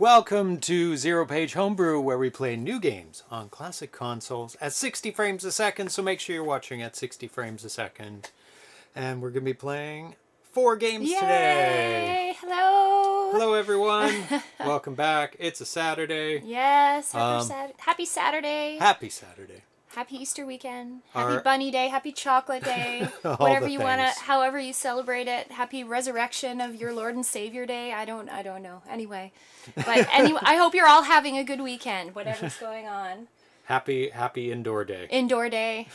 Welcome to Zero Page Homebrew, where we play new games on classic consoles at 60 frames a second, so make sure you're watching at 60 frames a second. And we're going to be playing 4 games today! Yay! Hello! Hello everyone! Welcome back. It's a Saturday. Yes, happy Saturday! Happy Saturday. Happy Easter weekend. Happy Bunny Day. Happy Chocolate Day. Whatever you want to, however you celebrate it. Happy Resurrection of your Lord and Savior Day. I don't know. Anyway, but anyway, I hope you're all having a good weekend. Whatever's going on. Happy Indoor Day. Indoor Day.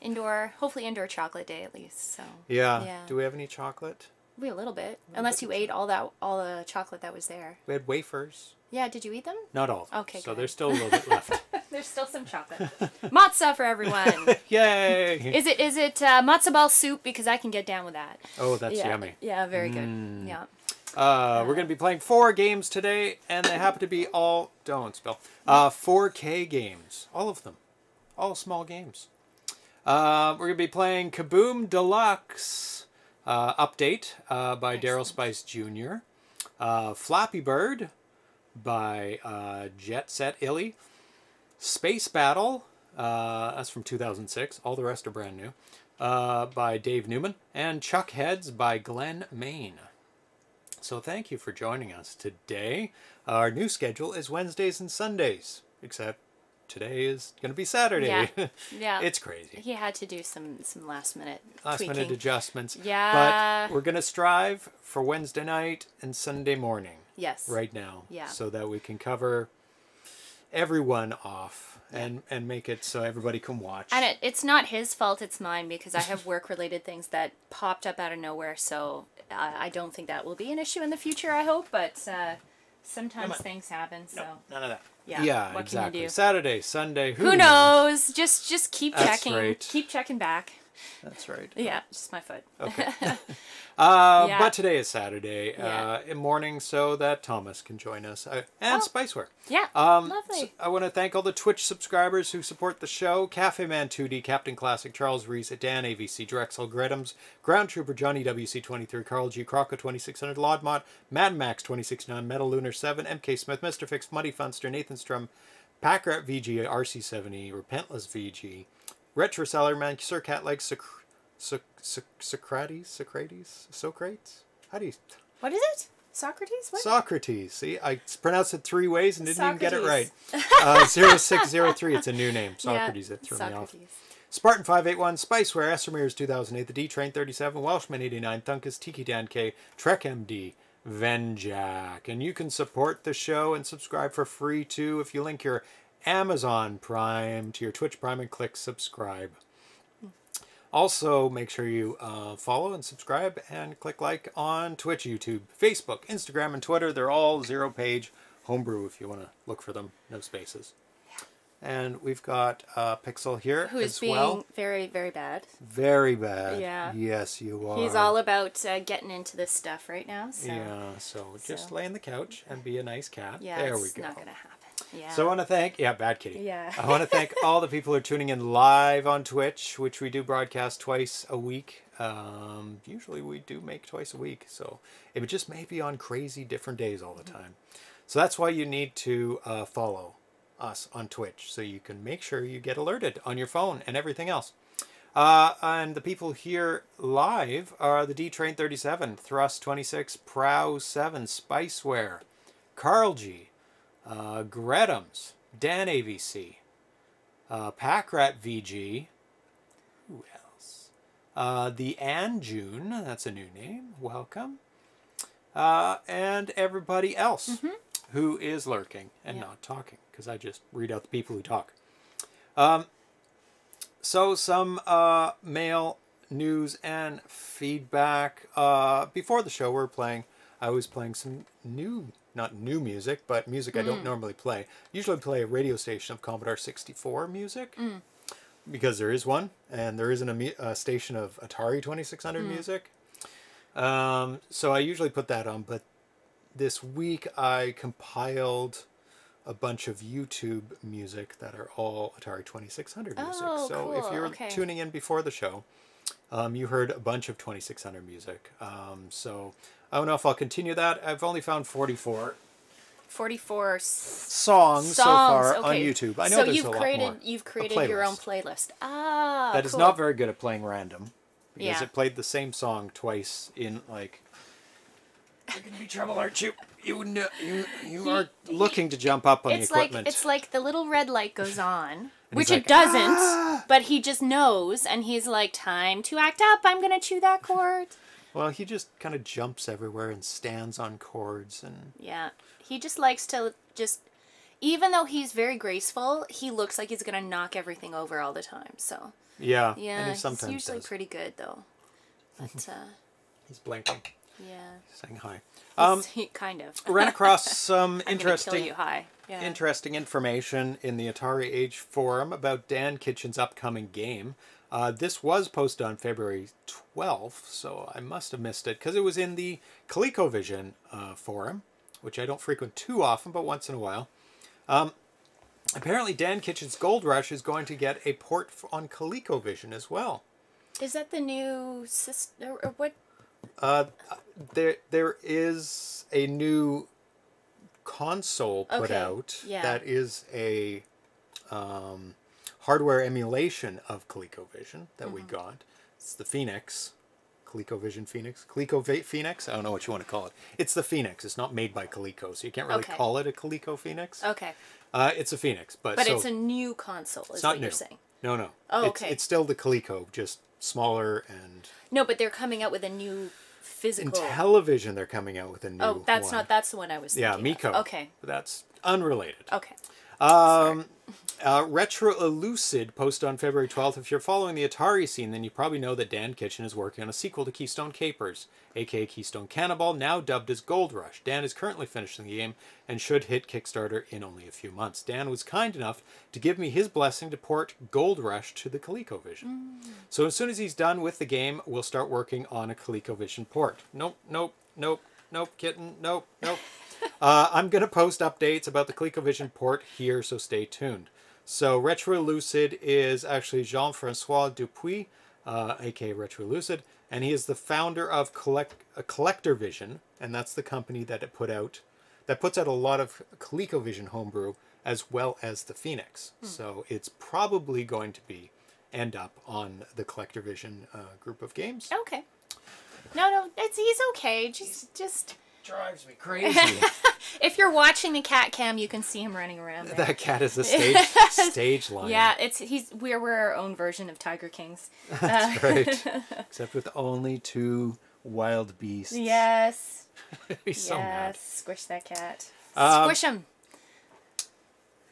Indoor. Hopefully Indoor Chocolate Day at least. So. Yeah. Do we have any chocolate? We a little bit, unless you ate all the chocolate that was there. We had wafers. Yeah, did you eat them? Not all. Okay, so there's still a little bit left. There's still some chocolate. Matzo for everyone. Yay! Is it matzo ball soup? Because I can get down with that. Oh, that's yummy. Yeah, very good. Yeah. We're going to be playing 4 games today, and they happen to be all 4K games. All of them. All small games. We're going to be playing Kaboom! Deluxe! Update by Daryl Spice Jr. Flappy Bird by JetSetIlly. Space Battle, that's from 2006. All the rest are brand new, by Dave Neuman. And Chuck Heads by Glenn Main. So thank you for joining us today. Our new schedule is Wednesdays and Sundays, except today is going to be Saturday. Yeah. It's crazy. He had to do some last minute adjustments. Yeah. But we're going to strive for Wednesday night and Sunday morning. Yes. Right now. Yeah. So that we can cover everyone off and make it so everybody can watch. And it's not his fault, it's mine, because I have work-related things that popped up out of nowhere, so I don't think that will be an issue in the future, I hope, but sometimes things happen, so... Nope, none of that. Yeah, what exactly. Can you do? Saturday, Sunday, who knows? Just keep checking. Right. Keep checking back. That's right. Yeah, just my foot. Okay. But today is Saturday in morning, so that Thomas can join us and Spiceware. Yeah, lovely. So I want to thank all the Twitch subscribers who support the show: Cafe Man 2D, Captain Classic, Charles Reese, Dan AVC, Drexel Gredums, Ground Trooper Johnny WC23, Carl G, Croco 2600, Lodmot, Mad Max 269, Metal Lunar 7, MK Smith, Mr. Fix, Muddy Funster, Nathan Strum, Packrat VG, RC70, Repentless VG. Retro Salaryman, Sir Catleg, Socrates? How do you... What is it? Socrates? What? Socrates. See, I pronounced it 3 ways and didn't even get it right. 0603, it's a new name. Socrates, that threw me off. Spartan 581, Spiceware, Esramir's 2008, The D-Train 37, Welshman 89, Thunkus, Tiki Dan K, Trek MD, Venjack. And you can support the show and subscribe for free too if you link your Amazon Prime to your Twitch Prime and click subscribe. Also, make sure you follow and subscribe and click like on Twitch, YouTube, Facebook, Instagram, and Twitter. They're all Zero Page Homebrew if you want to look for them. No spaces. And we've got Pixel here who is being very, very bad. Very bad. Yeah. Yes, you are. He's all about getting into this stuff right now. So. Yeah, so just lay on the couch and be a nice cat. Yeah, there we go. It's not going to happen. Yeah. So I want to thank... Yeah, bad kitty. Yeah. I want to thank all the people who are tuning in live on Twitch, which we do broadcast twice a week. Usually we do make twice a week, so it just may be on crazy different days all the time. So that's why you need to follow us on Twitch, so you can make sure you get alerted on your phone and everything else. And the people here live are the D-Train 37, Thrust 26, Prow 7, Spiceware, Carl G., Gredums, Dan AVC, Packrat VG, who else? The Anjune, that's a new name, welcome. And everybody else who is lurking and not talking, because I just read out the people who talk. So some mail, news, and feedback. Before the show, I was playing some new... Not new music, but music I don't normally play. Usually I play a radio station of Commodore 64 music, because there is one, and there isn't a station of Atari 2600 music. So I usually put that on, but this week I compiled a bunch of YouTube music that are all Atari 2600 music. Oh, so cool. If you're tuning in before the show, you heard a bunch of 2600 music. So I don't know if I'll continue that. I've only found 44 44 songs so far on YouTube. I know so there's a lot more. You've created your own playlist. Ah, that is not very good at playing random, because it played the same song twice in like. You're gonna be trouble, aren't you? You are looking to jump up on the equipment. It's like the little red light goes on, which it doesn't, but he just knows, and he's like, "Time to act up. I'm gonna chew that chord." Well, he just kind of jumps everywhere and stands on chords and. Yeah, he just likes to just. Even though he's very graceful, he looks like he's gonna knock everything over all the time. So. Yeah. Yeah. And he sometimes he's usually pretty good though. But. He's blinking. Yeah. Saying hi. Kind of. Ran across some interesting information in the Atari Age forum about Dan Kitchen's upcoming game. This was posted on February 12th, so I must have missed it, because it was in the ColecoVision forum, which I don't frequent too often, but once in a while. Apparently Dan Kitchen's Gold Rush is going to get a port on ColecoVision as well. Is that the new system, or what? There is a new console put out that is a hardware emulation of ColecoVision that we got. It's the Phoenix. ColecoVision Phoenix. Phoenix? I don't know what you want to call it. It's the Phoenix. It's not made by Coleco, so you can't really call it a Coleco Phoenix. Okay. It's a Phoenix. But so, it's a new console, is what you're saying. No, no. Oh, okay. It's still the Coleco, just smaller and... No, but they're coming out with a new physical... In television, they're coming out with a new that's the one I was thinking Miko. Okay. But that's unrelated. Okay. Retro Lucid posted on February 12th. If you're following the Atari scene, then you probably know that Dan Kitchen is working on a sequel to Keystone Capers, a.k.a. Keystone Cannonball, now dubbed as Gold Rush. Dan is currently finishing the game and should hit Kickstarter in only a few months. Dan was kind enough to give me his blessing to port Gold Rush to the ColecoVision. So as soon as he's done with the game, we'll start working on a ColecoVision port. Nope, nope, nope, nope, kitten, nope, nope. I'm going to post updates about the ColecoVision port here, so stay tuned. So Retro Lucid is actually Jean-Francois Dupuis, aka Retro Lucid, and he is the founder of Collectorvision, and that's the company that puts out a lot of ColecoVision homebrew as well as the Phoenix. So it's probably going to end up on the Collectorvision group of games. Okay. No, no, he's okay. Just drives me crazy. If you're watching the cat cam, you can see him running around there. That cat is a stage lion. Yeah, we're our own version of Tiger Kings. That's right. Except with only two wild beasts. Yes. He's so mad. Squish that cat. Squish him.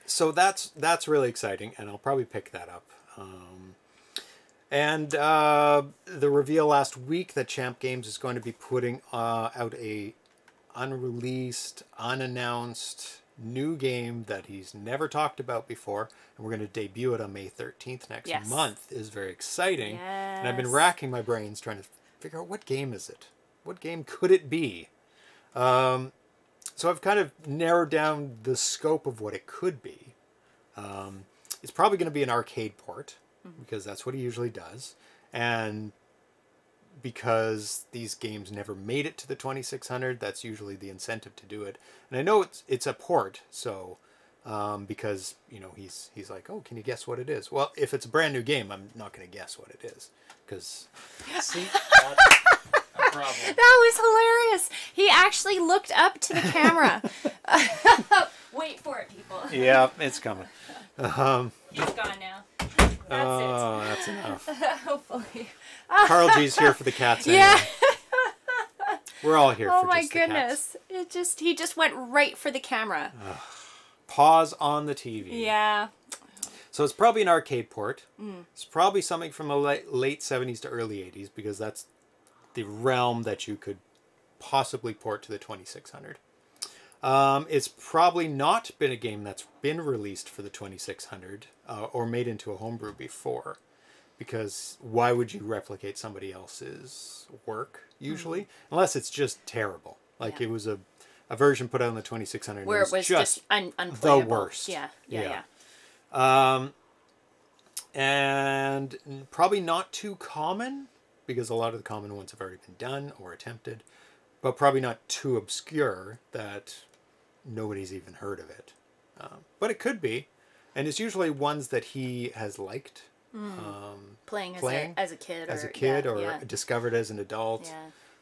So that's really exciting, and I'll probably pick that up. And the reveal last week that Champ Games is going to be putting out a unreleased, unannounced new game that he's never talked about before, and we're going to debut it on May 13th next month. It is very exciting, and I've been racking my brains trying to figure out what game is it? What game could it be? So I've kind of narrowed down the scope of what it could be. It's probably going to be an arcade port, because that's what he usually does, and because these games never made it to the 2600, that's usually the incentive to do it. And I know it's a port, so because you know he's like, oh, can you guess what it is? Well, if it's a brand new game, I'm not going to guess what it is, because see, that's a problem. That was hilarious. He actually looked up to the camera. Wait for it, people. Yeah, it's coming. He's gone now. That's enough. Hopefully. Carl G's here for the cats anyway. Yeah. We're all here for just the cats. Oh my goodness. He just went right for the camera. Pause on the TV. Yeah. So it's probably an arcade port. It's probably something from the late 70s to early 80s, because that's the realm that you could possibly port to the 2600. It's probably not been a game that's been released for the 2600 or made into a homebrew before, because why would you replicate somebody else's work usually, unless it's just terrible? Like it was a version put out on the 2600 where it was just unplayable. The worst. Yeah. And probably not too common, because a lot of the common ones have already been done or attempted, but probably not too obscure that nobody's even heard of it. But it could be. And it's usually ones that he has liked. Playing as a kid or discovered as an adult.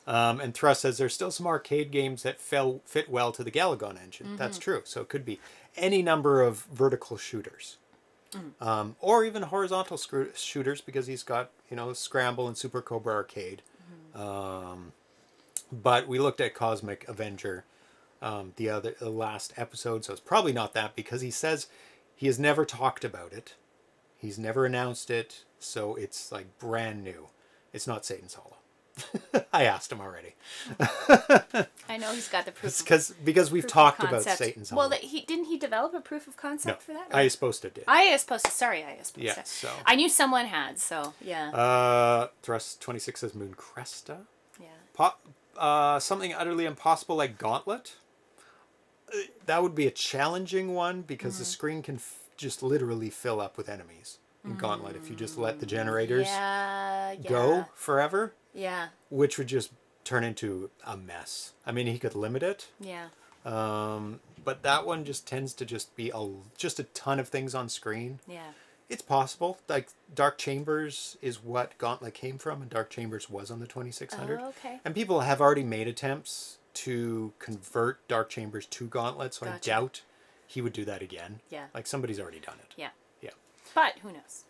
Yeah. And Thrust says there's still some arcade games that fit well to the Galagon engine. That's true. So it could be any number of vertical shooters. Or even horizontal shooters, because he's got, you know, Scramble and Super Cobra Arcade. But we looked at Cosmic Avenger the last episode, so it's probably not that, because he says he has never talked about it. He's never announced it, so it's like brand new. It's not Satan's Hollow. I asked him already. I know he's got the proof. Because we've talked about Satan's Hollow. Well, didn't he develop a proof of concept for that? Sorry, I supposed to. Yeah, so I knew someone had. So yeah. Thrust 26 says Moon Cresta. Yeah. Something utterly impossible like Gauntlet. That would be a challenging one, because the screen can just literally fill up with enemies in Gauntlet if you just let the generators go forever. Yeah. Which would just turn into a mess. I mean, he could limit it. Yeah. But that one just tends to just be just a ton of things on screen. Yeah. It's possible. Like, Dark Chambers is what Gauntlet came from, and Dark Chambers was on the 2600. Oh, okay. And people have already made attempts to convert Dark Chambers to Gauntlet, so I doubt he would do that again. Yeah. Like, somebody's already done it. Yeah. Yeah. But who knows?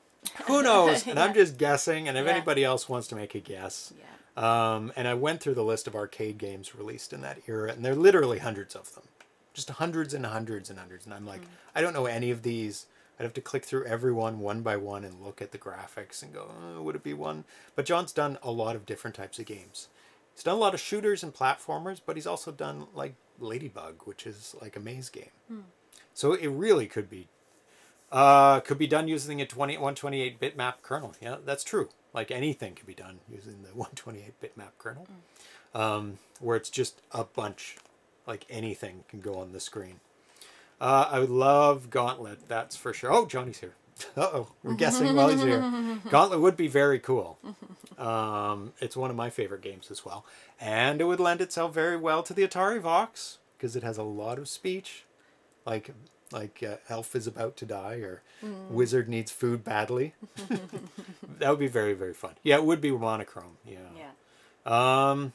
Who knows? And I'm just guessing, and if anybody else wants to make a guess. Yeah. And I went through the list of arcade games released in that era, and there are literally hundreds of them. Just hundreds and hundreds and hundreds. And I'm like, I don't know any of these. I'd have to click through every one by one and look at the graphics and go, oh, would it be one? But John's done a lot of different types of games. He's done a lot of shooters and platformers, but he's also done, like, Ladybug, which is like a maze game. So it really could be done using a 128-bit map kernel. Yeah, that's true. Like, anything could be done using the 128-bit map kernel, where it's just a bunch. Like, anything can go on the screen. I would love Gauntlet, that's for sure. Oh, Johnny's here. Uh-oh, we're guessing while he's here. Gauntlet would be very cool. It's one of my favorite games as well. And it would lend itself very well to the Atari Vox, because it has a lot of speech. Like Elf is about to die, or Wizard needs food badly. That would be very, very fun. Yeah, it would be monochrome. Yeah. Yeah.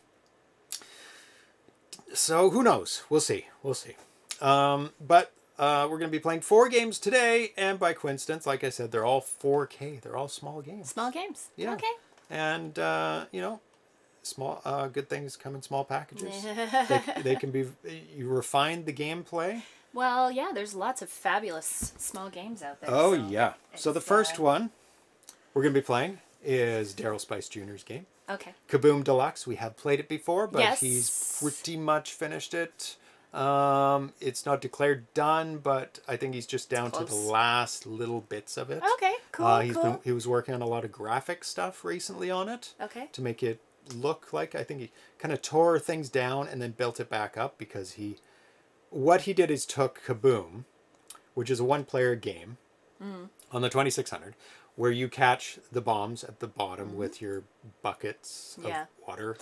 So who knows? We'll see. We'll see. But we're going to be playing 4 games today, and by coincidence, like I said, they're all 4K. They're all small games. Small games. Yeah. Okay. And, you know, small good things come in small packages. they can be... You refine the gameplay. Well, yeah, there's lots of fabulous small games out there. Oh, so yeah. So the first one we're going to be playing is Daryl Spice Jr.'s game. Okay. Kaboom! Deluxe. We have played it before, but he's pretty much finished it. It's not declared done, but I think he's just down to the last little bits of it. Okay, cool, he was working on a lot of graphic stuff recently on it. Okay. To make it look like, I think he kind of tore things down and then built it back up, because he... What he did is took Kaboom, which is a one-player game on the 2600, where you catch the bombs at the bottom with your buckets of water.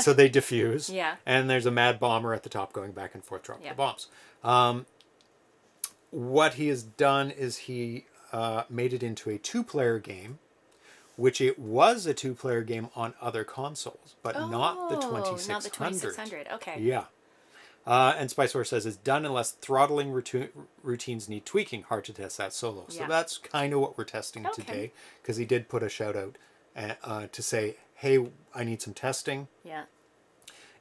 So they diffuse. Yeah. And there's a mad bomber at the top going back and forth dropping the bombs. What he has done is he made it into a 2-player game, which it was a 2-player game on other consoles, but not the 2600. Not the 2600. Okay. Yeah. And Spiceware says it's done unless throttling routines need tweaking. Hard to test that solo. So that's kind of what we're testing today, because he did put a shout out to say, hey, I need some testing. Yeah.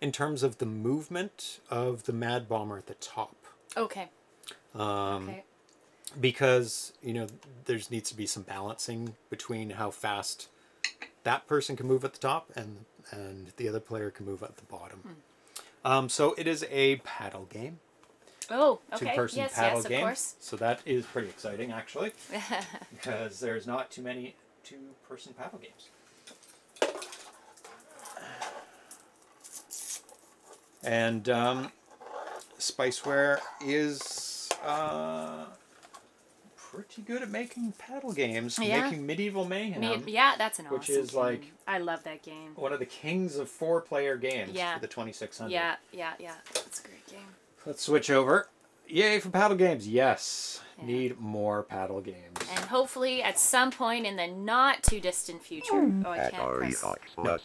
In terms of the movement of the Mad Bomber at the top. Okay. Because, you know, there needs to be some balancing between how fast that person can move at the top and the other player can move at the bottom. So it is a paddle game. Oh, okay. Two-person paddle game. Of course. So that is pretty exciting, actually, because there's not too many two-person paddle games. And Spiceware is pretty good at making paddle games. Yeah. Making Medieval Mayhem. Yeah, that's an awesome game. Like, I love that game. One of the kings of 4-player games for the 2600. Yeah, yeah, yeah. It's a great game. Let's switch over. Yay for paddle games. Yes. Yeah. Need more paddle games. And hopefully at some point in the not too distant future. Mm. Oh, I can't press. No.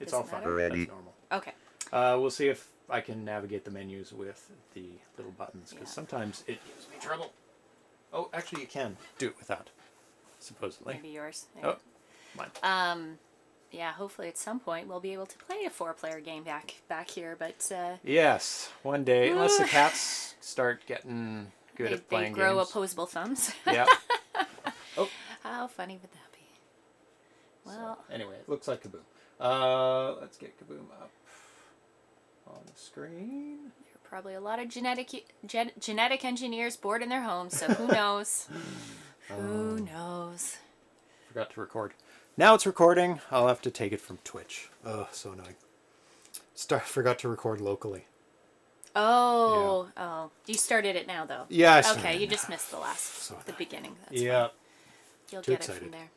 It's all fun. That's normal. Okay. We'll see if I can navigate the menus with the little buttons, because sometimes it gives me trouble. Oh, actually you can do it without, supposedly. Maybe yours. There. Oh, mine. Yeah, hopefully at some point we'll be able to play a four-player game back here, but... yes, one day, unless the cats start getting good at playing games. They grow opposable thumbs. Yeah. Oh. How funny would that be? Well... So, anyway, it looks like Kaboom. Let's get Kaboom up on the screen. There are probably a lot of genetic engineers bored in their homes, so who knows? Who knows? Forgot to record. Now it's recording. I'll have to take it from Twitch. Oh, so annoying. Forgot to record locally. Oh, yeah. Oh! You started it now, though. Yeah, I started. Okay, you just missed the beginning. That's yeah. Fine. You'll get it from there.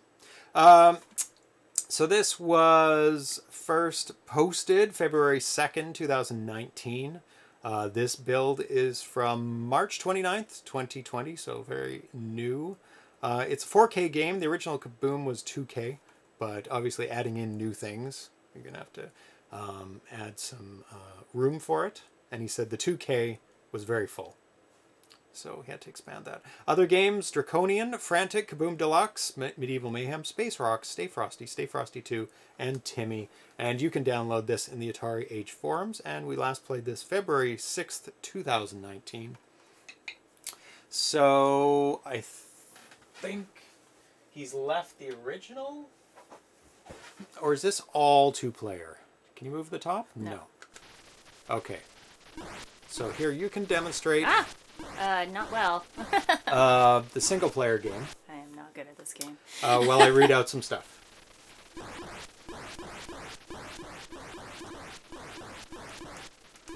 So this was first posted February 2nd, 2019. This build is from March 29th, 2020, so very new. It's a 4K game. The original Kaboom was 2K, but obviously adding in new things, you're going to have to add some room for it. And he said the 2K was very full, so he had to expand that. Other games: Draconian, Frantic, Kaboom! Deluxe!, Medieval Mayhem, Space Rocks, Stay Frosty, Stay Frosty 2, and Timmy. And you can download this in the Atari Age forums, and we last played this February 6th, 2019. So, I think he's left the original, or is this all two-player? Can you move the top? No. Okay, so here you can demonstrate not well the single-player game. I am not good at this game. While I read out some stuff.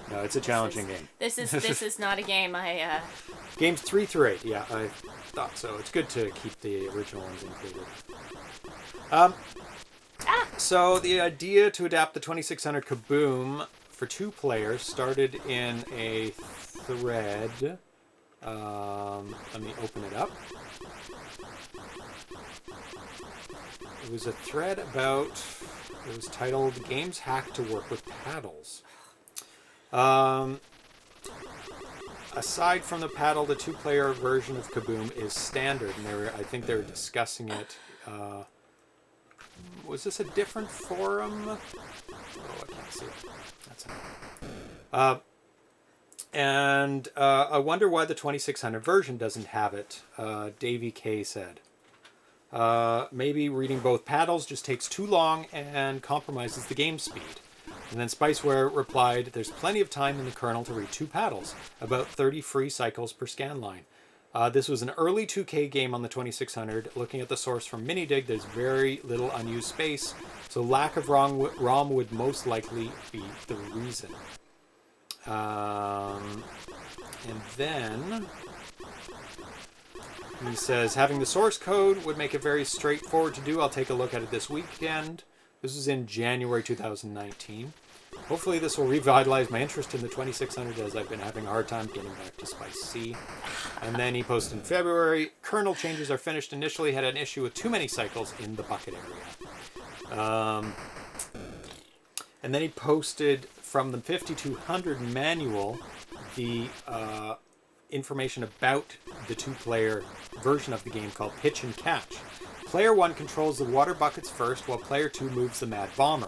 No, it's a challenging game. This is not a game I... Games 3 through 8, yeah, I thought so. It's good to keep the original ones included. So the idea to adapt the 2600 Kaboom for two players started in a thread. Let me open it up. It was a thread about... It was titled, Games Hack to Work with Paddles. Aside from the paddle, the two-player version of Kaboom is standard, and I think they were discussing it. Was this a different forum? Oh, I can't see it. That's it. I wonder why the 2600 version doesn't have it. Davey K said, maybe reading both paddles just takes too long and compromises the game speed. And then Spiceware replied, there's plenty of time in the kernel to read two paddles, about 30 free cycles per scan line. This was an early 2K game on the 2600. Looking at the source from Minidig, there's very little unused space, so lack of ROM would most likely be the reason. And then... He says, having the source code would make it very straightforward to do. I'll take a look at it this weekend. This was in January 2019. Hopefully this will revitalize my interest in the 2600, as I've been having a hard time getting back to Spice C. And then he posted in February, kernel changes are finished. Initially had an issue with too many cycles in the bucket area. And then he posted from the 5200 manual the information about the two-player version of the game called Pitch and Catch. Player 1 controls the water buckets first, while Player 2 moves the Mad Bomber.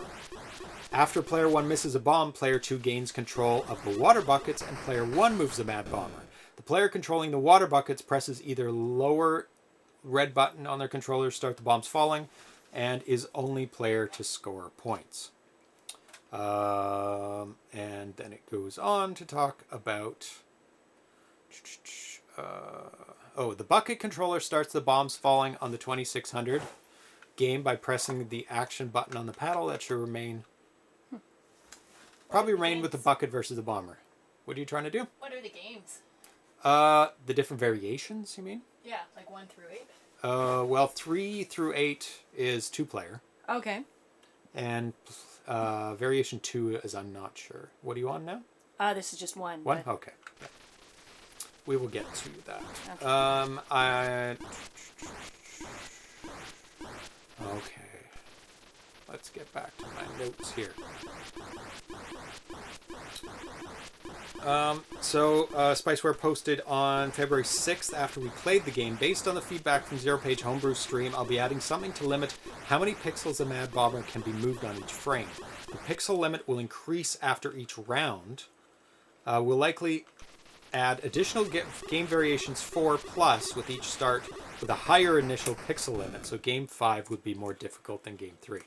After Player 1 misses a bomb, Player 2 gains control of the water buckets, and Player 1 moves the Mad Bomber. The player controlling the water buckets presses either lower red button on their controller to start the bombs falling, and is only player to score points. And then it goes on to talk about... oh, the bucket controller starts the bombs falling on the 2600 game by pressing the action button on the paddle. That should remain... Probably remain with the bucket versus the bomber. What are you trying to do? What are the games? The different variations, you mean? Yeah, like 1 through 8? Well, 3 through 8 is 2-player. Okay. And variation 2 is I'm not sure. What are you on now? This is just one. One? But... Okay. We will get to that. Okay. Okay. Let's get back to my notes here. Spiceware posted on February 6th after we played the game. Based on the feedback from Zero Page Homebrew stream, I'll be adding something to limit how many pixels a Mad Bobber can be moved on each frame. The pixel limit will increase after each round. We'll likely add additional game variations 4+ with each start with a higher initial pixel limit, so game 5 would be more difficult than game 3.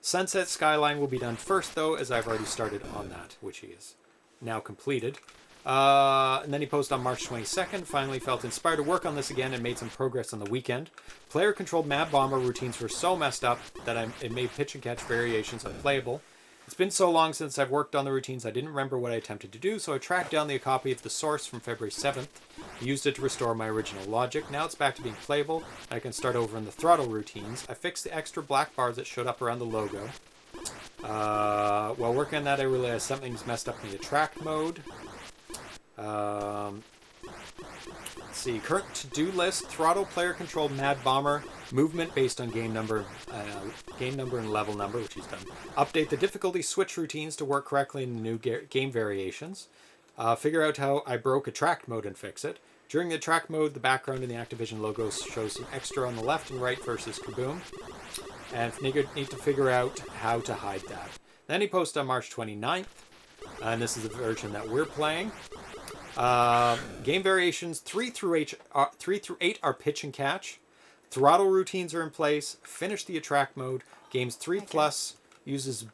Sunset Skyline will be done first, though, as I've already started on that, which he is now completed. And then he posted on March 22nd, finally felt inspired to work on this again and made some progress on the weekend. Player-controlled Mad Bomber routines were so messed up that it made pitch and catch variations unplayable. It's been so long since I've worked on the routines I didn't remember what I attempted to do, so I tracked down the copy of the source from February 7th, used it to restore my original logic. Now it's back to being playable, and I can start over in the throttle routines. I fixed the extra black bars that showed up around the logo. While working on that, I realized something's messed up in the attract mode. Let's see, current to-do list: throttle, player control, Mad Bomber, movement based on game number and level number, which he's done. Update the difficulty switch routines to work correctly in the new game variations. Figure out how I broke attract mode and fix it. During the attract mode, the background in the Activision logo shows some extra on the left and right versus Kaboom, and need to figure out how to hide that. Then he posted on March 29th, and this is the version that we're playing. Game variations 3 through 8 are pitch and catch. Throttle routines are in place. Finish the attract mode. Games 3+ uses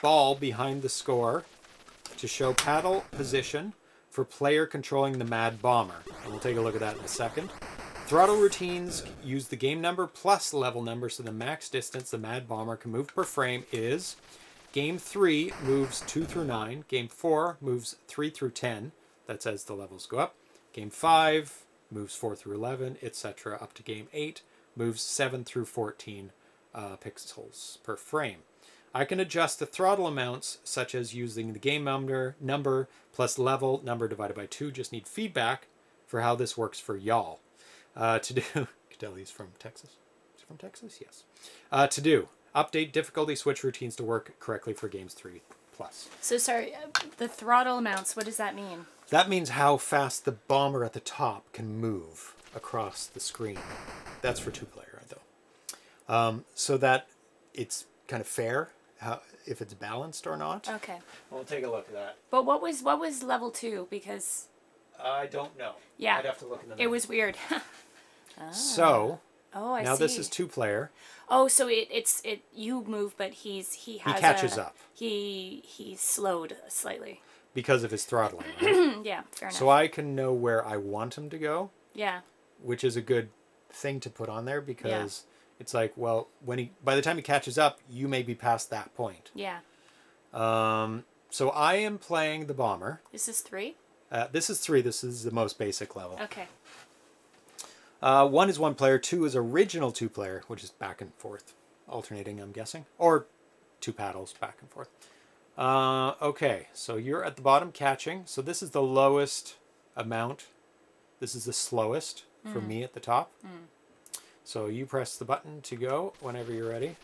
ball behind the score to show paddle position for player controlling the Mad Bomber. And we'll take a look at that in a second. Throttle routines use the game number plus level number, so the max distance the Mad Bomber can move per frame is game 3 moves 2 through 9. Game 4 moves 3 through 10. That's as the levels go up. Game 5 moves 4 through 11, etc. Up to game 8 moves 7 through 14 pixels per frame. I can adjust the throttle amounts, such as using the game number plus level number divided by 2. Just need feedback for how this works for y'all. To do... Cadelli's from Texas. Is he from Texas? Yes. To do. Update difficulty switch routines to work correctly for games 3+. So, sorry, the throttle amounts, what does that mean? That means how fast the bomber at the top can move across the screen. That's for 2-player, though. So that it's kind of fair, how, if it's balanced or not. Okay. We'll take a look at that. But what was level 2? Because... I don't know. Yeah. I'd have to look in the menu. It was weird. Oh. So... Oh, I see. Now this is 2-player. Oh, so it's you move, but he catches up. He's slowed slightly because of his throttling. Right? Yeah, fair enough. So I can know where I want him to go. Yeah. Which is a good thing to put on there because it's like, well, by the time he catches up, you may be past that point. Yeah. So I am playing the bomber. This is 3. This is 3. This is the most basic level. Okay. 1 is 1-player, 2 is original 2-player, which is back and forth, alternating, I'm guessing, or 2 paddles back and forth. Okay, so you're at the bottom catching. So this is the lowest amount. This is the slowest for me at the top. So you press the button to go whenever you're ready.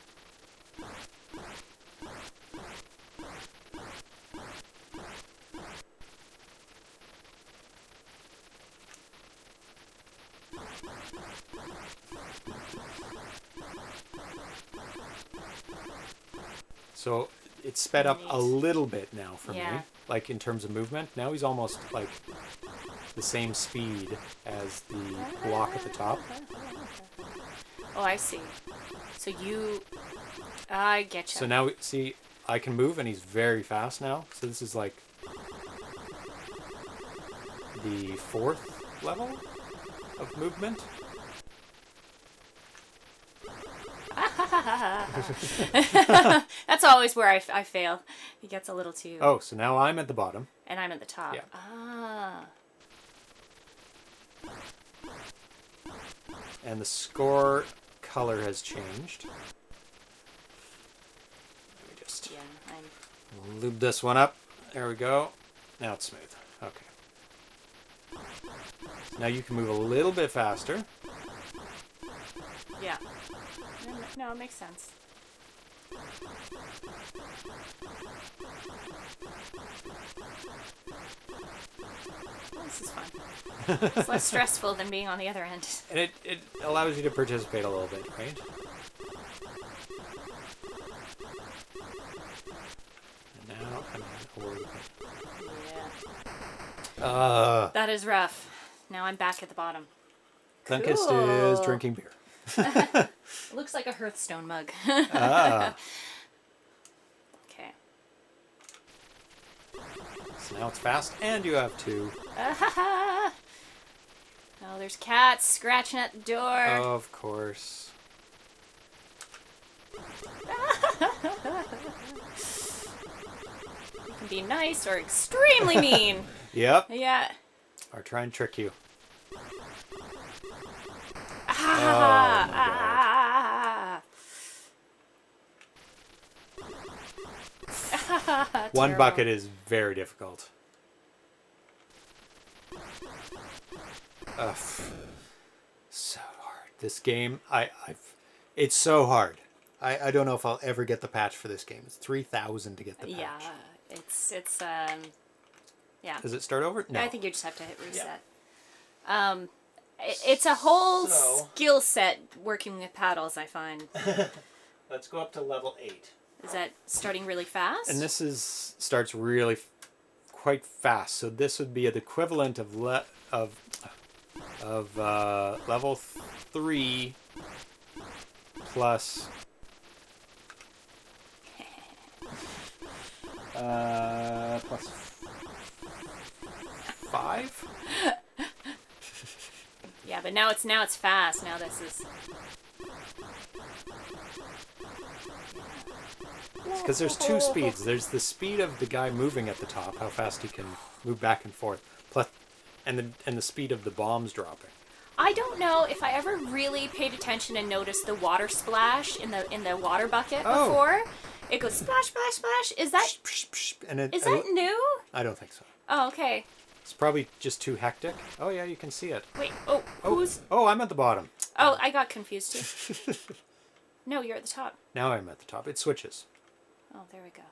So it's sped up a little bit now for me, like in terms of movement. Now he's almost like the same speed as the block at the top. Oh, I see. So you... I get you. So now, see, I can move and he's very fast now. So this is like the 4th level of movement. That's always where I fail. He gets a little too... Oh, so now I'm at the bottom. And I'm at the top. Yeah. Ah. And the score color has changed. Let me just lube this one up. There we go. Now it's smooth. Okay. Now you can move a little bit faster. Yeah. No, it makes sense. This is fun. It's less stressful than being on the other end. And it allows you to participate a little bit, right? And now I'm forward. Yeah. That is rough. Now I'm back at the bottom. Dunkist cool. Is drinking beer. Looks like a Hearthstone mug. Ah. Okay. So now it's fast, and you have two. Ah-ha-ha. Oh, there's cats scratching at the door. Oh, of course. You can be nice or extremely mean. Yep. Yeah. Or try and trick you. Ah, oh, ah. One bucket is very difficult. Ugh. So hard. This game, it's so hard. I don't know if I'll ever get the patch for this game. It's 3,000 to get the patch. Yeah, yeah. Does it start over? No. I think you just have to hit reset. Yeah. It's a whole skill set working with paddles, I find. Let's go up to level 8. Is that starting really fast? And this starts really quite fast. So this would be an equivalent of level 3 plus plus 5. Yeah, but now it's fast. Now this is. It's because there's two speeds. There's the speed of the guy moving at the top, how fast he can move back and forth, plus, and the speed of the bombs dropping. I don't know if I ever really paid attention and noticed the water splash in the water bucket before. It goes splash, splash, splash. Is that is that new? I don't think so. Oh, okay. It's probably just too hectic. Oh yeah, you can see it. Wait, oh who's... Oh, I'm at the bottom. Oh, I got confused too. No, you're at the top. Now I'm at the top. It switches. Oh, there we go.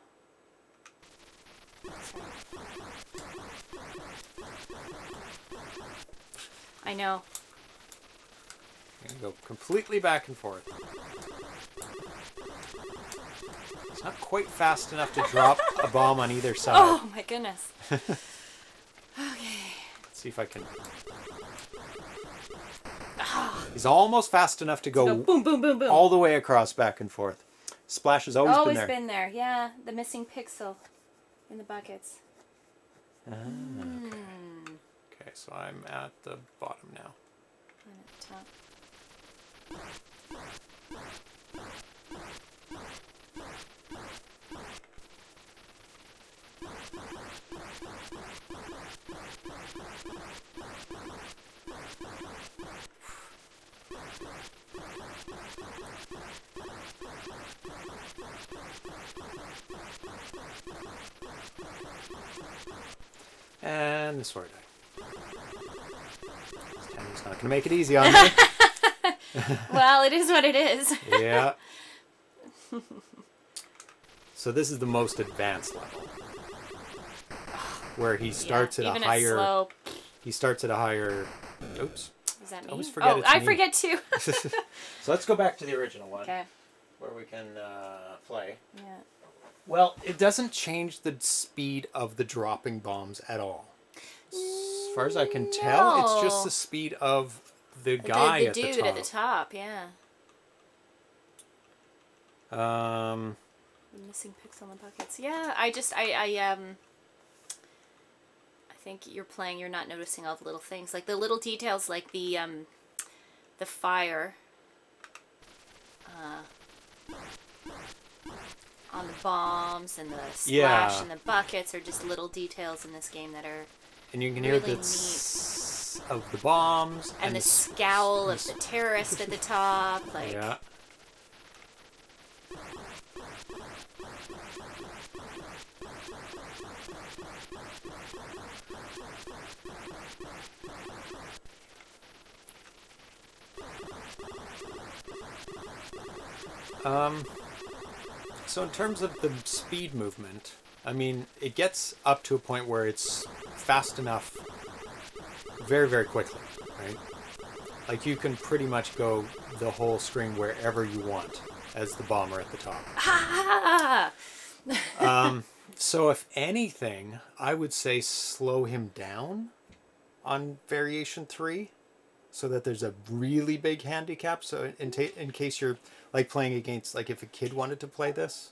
I know. I'm gonna go completely back and forth. It's not quite fast enough to drop a bomb on either side. Oh my goodness. Okay. Let's see if I can. He's almost fast enough to go boom, boom, boom, boom, all the way across, back and forth. Splash has always been there. Always been there, yeah. The missing pixel in the buckets. Okay. Okay, so I'm at the bottom now. I'm at the top. And this word. It's not going to make it easy on me. Well, it is what it is. Yeah. So this is the most advanced level, where he starts at a higher. Slow. He starts at a higher. Oops. Does that mean? I always forget. Oh, I forget too. So let's go back to the original one, okay, where we can play. Yeah. Well, it doesn't change the speed of the dropping bombs at all. As far as I can tell, it's just the speed of the guy at the top. The dude at the top, yeah. The missing pixel in the buckets. Yeah, I think you're playing, you're not noticing all the little things, like the little details, like the fire on the bombs and the splash, yeah, and the buckets are just little details in this game that are. And you can hear really the neat of the bombs and the scowl of the terrorist at the top, like. Yeah. So in terms of the speed movement, I mean, it gets up to a point where it's fast enough very, very quickly, right? Like, you can pretty much go the whole screen wherever you want as the bomber at the top. Ah! So if anything, I would say slow him down on variation 3 so that there's a really big handicap. So in case you're like playing against, like if a kid wanted to play this,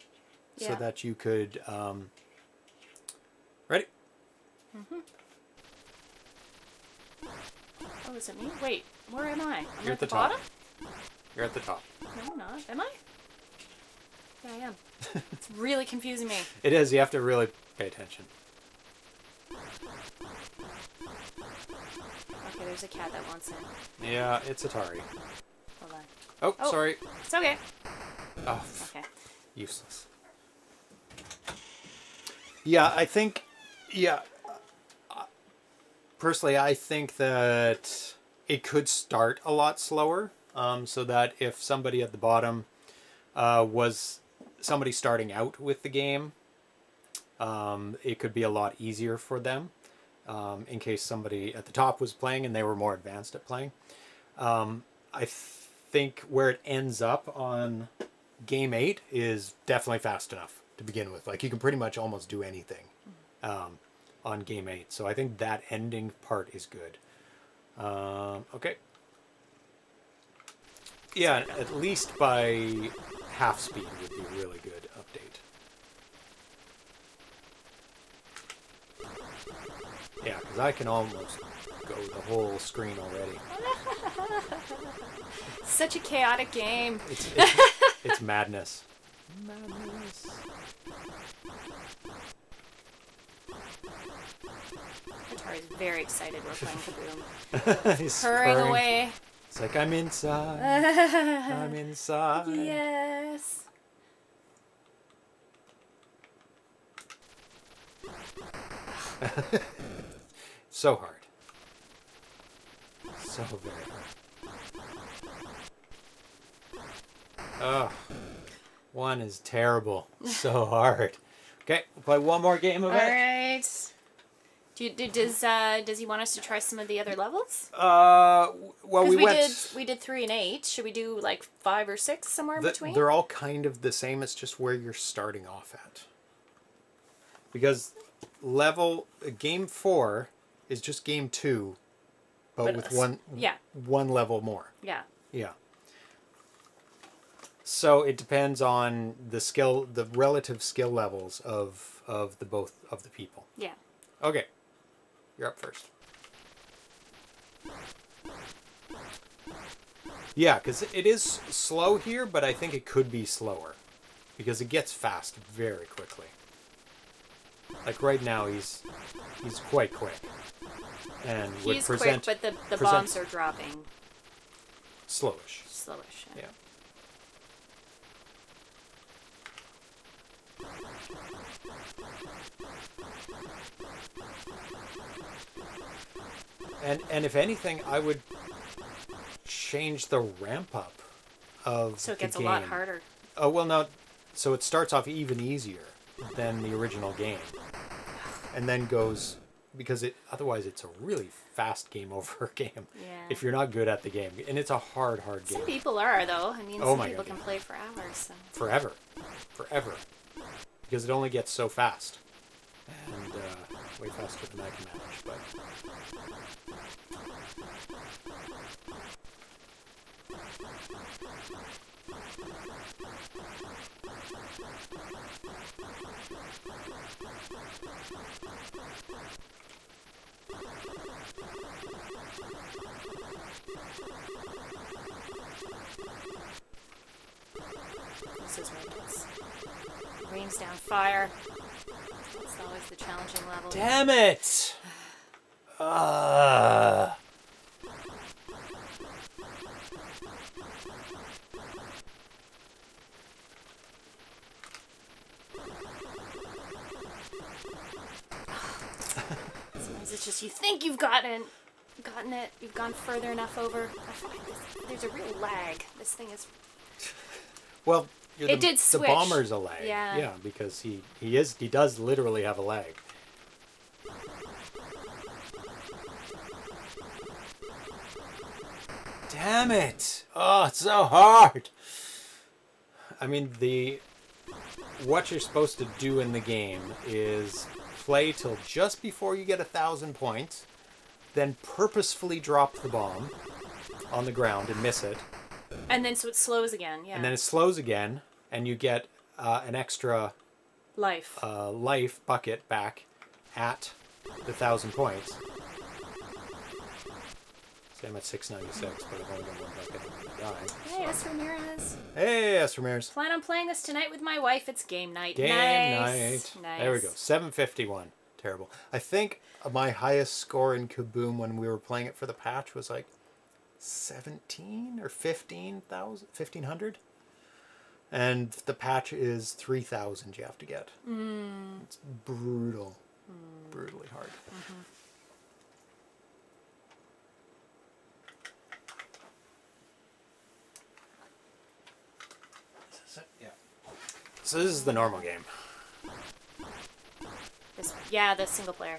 yeah. So that you could, ready? Mm-hmm. Oh, is it me? Wait, where am I? You're at the bottom? You're at the top. No, I'm not. Am I? Yeah, I am. It's really confusing me. It is. You have to really pay attention. Okay, there's a cat that wants in. Yeah, it's Atari. Hold on. Oh, sorry. It's okay. Oh, okay. Useless. Yeah, I think... Yeah. Personally, I think that it could start a lot slower, so that if somebody at the bottom was somebody starting out with the game, it could be a lot easier for them, in case somebody at the top was playing and they were more advanced at playing. I think where it ends up on game 8 is definitely fast enough to begin with. Like, you can pretty much almost do anything on game 8. So I think that ending part is good. Okay. Yeah, at least by half speed would be a really good update. Yeah, because I can almost go the whole screen already. Such a chaotic game. It's madness. Madness. Atari's very excited we're playing Kaboom. He's purring away. It's like, I'm inside. I'm inside. Yes. So hard. So very hard. Oh, one is terrible. So hard. Okay, we'll play one more game of it. All right. Does he want us to try some of the other levels? Well, we did 3 and 8. Should we do like 5 or 6 somewhere in between? They're all kind of the same. It's just where you're starting off at. Because game 4 is just game 2, but with one level more. Yeah. Yeah. So it depends on the skill, the relative skill levels of the both of the people. Yeah. Okay, you're up first. Yeah, because it is slow here, but I think it could be slower because it gets fast very quickly. Like right now, he's quite quick, and he's quick, but the bombs are dropping. Slowish. Slowish. Yeah. And if anything, I would change the ramp up of so it gets a lot harder. Oh, well, no. So it starts off even easier than the original game, and then goes, because otherwise it's a really fast game over game. Yeah. If you're not good at the game, and it's a hard game. Some people are though. I mean, some people can play for hours. So. Forever, forever, because it only gets so fast. And way faster than I can manage, but... This is ridiculous. Rains down fire. It's always the challenging level. Damn it! Because it's just, you think you've gotten it, you've gone further enough over. I feel like there's a real lag. This thing is... Well, it did switch. The bomber's a lag. Yeah. Yeah, because he does literally have a lag. Damn it! Oh, it's so hard! I mean, what you're supposed to do in the game is play till just before you get 1,000 points, then purposefully drop the bomb on the ground and miss it. And then so it slows again, yeah. And then it slows again, and you get an extra... life. Life bucket back at the 1,000 points. I'm at 696, but I've only got one bucket and I'm gonna die. Hey, S. Ramirez. Hey, S. Ramirez. Plan on playing this tonight with my wife. It's game night. Game night. Nice. There we go. 751. Terrible. I think my highest score in Kaboom when we were playing it for the patch was like 17 or 15,000, 1,500. And the patch is 3,000 you have to get. Mm. It's brutal. Mm. Brutally hard. Mm-hmm. So this is the normal game. Yeah, the single player.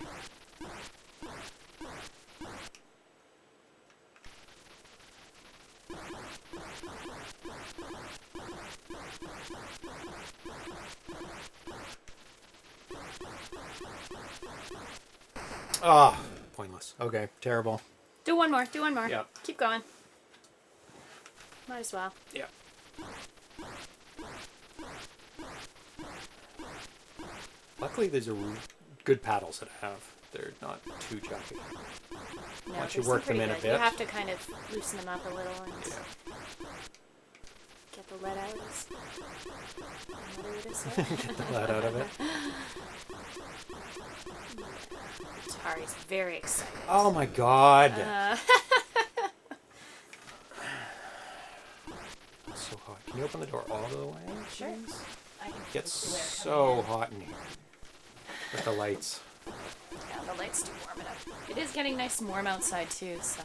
Ah, oh, pointless. Okay, terrible. Do one more, do one more. Yep. Keep going. Might as well. Yeah. Luckily, these are good paddles that I have. They're not too chunky. No, once you work them in good. A bit. You have to kind of loosen them up a little and yeah. Get the lead out. Get the lead out of it. Atari's very excited. Oh my god! It's so hot. Can you open the door all the way? Sure. It gets so hot in here. With the lights. Yeah, the lights do warm it up. It is getting nice and warm outside too, so...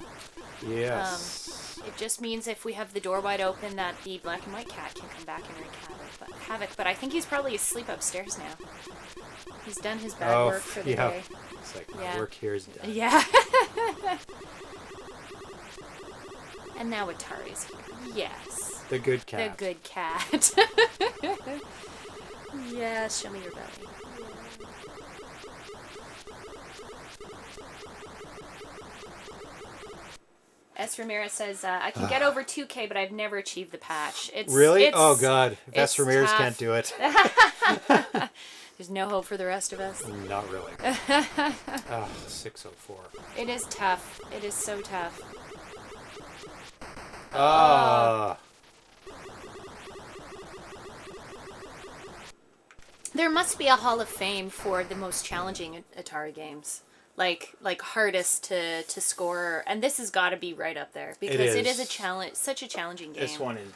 Yes. It just means if we have the door wide open that the black and white cat can come back and wreak havoc. But I think he's probably asleep upstairs now. He's done his bad work for the day. It's like, my work here is done. Yeah. And now Atari's here. Yes. The good cat. The good cat. Yes, show me your belly. S. Ramirez says, I can get over 2K, but I've never achieved the patch. It's, really? It's, oh, God. If S. Ramirez can't do it. There's no hope for the rest of us. Not really. 604. It is tough. It is so tough. There must be a Hall of Fame for the most challenging Atari games. Like hardest to score, and this has got to be right up there because it is a challenge, such a challenging game. This one is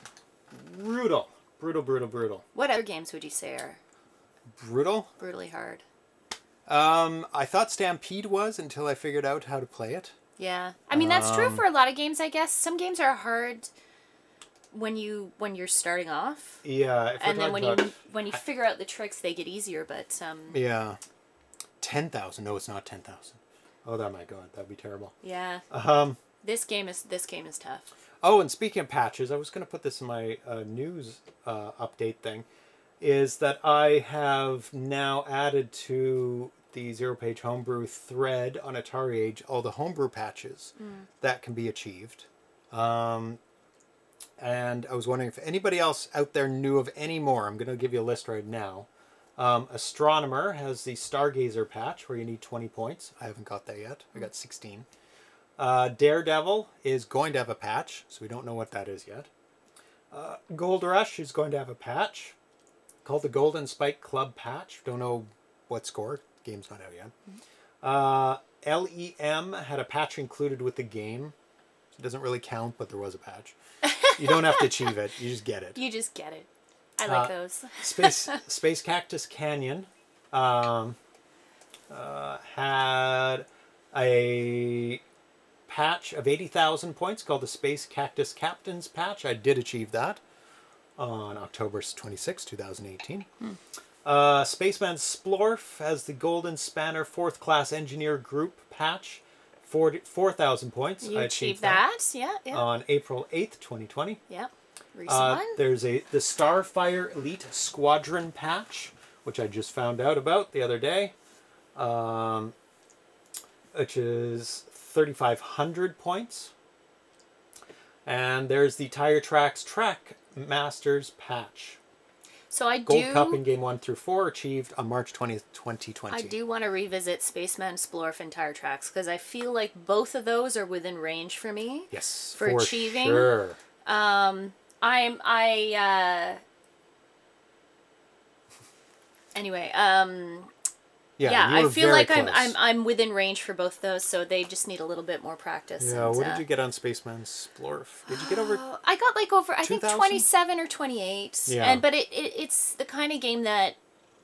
brutal, brutal, brutal, brutal. What other games would you say are brutal? Brutally hard. I thought Stampede was until I figured out how to play it. Yeah, I mean that's true for a lot of games. I guess some games are hard when you're starting off. Yeah, and then when you figure out the tricks, they get easier. But yeah. 10,000? No, it's not 10,000. Oh, that my god, that'd be terrible. Yeah. This game is tough. Oh, and speaking of patches, I was going to put this in my news update thing. Is that I have now added to the Zero Page Homebrew thread on Atari Age all the homebrew patches that can be achieved. And I was wondering if anybody else out there knew of any more. I'm going to give you a list right now. Astronomer has the Stargazer patch where you need 20 points. I haven't got that yet. I got 16. Daredevil is going to have a patch, so we don't know what that is yet. Gold Rush is going to have a patch called the Golden Spike Club patch. Don't know what score. Game's not out yet. LEM had a patch included with the game. It doesn't really count, but there was a patch. You don't have to achieve it. You just get it. You just get it. I like those. Space Cactus Canyon had a patch of 80,000 points called the Space Cactus Captain's Patch. I did achieve that on October 26, 2018. Spaceman Splorf has the Golden Spanner 4th Class Engineer Group patch, 4,000 points. You achieved that. Yeah. On April 8th, 2020. Yep. Recent one. There's the Starfire Elite Squadron patch, which I just found out about the other day, which is 3,500 points. And there's the Tire Tracks Track Masters patch. So I Gold Cup in Game 1 through 4 achieved on March 20th, 2020. I do want to revisit Spaceman Splorf and Tire Tracks because I feel like both of those are within range for me. Yes, for achieving. Sure. I feel like I'm within range for both those, so they just need a little bit more practice. Yeah, and, what did you get on Spaceman Splorf? Did you get over? I got like over 2, I think 27 or 28. Yeah. And but it's the kind of game that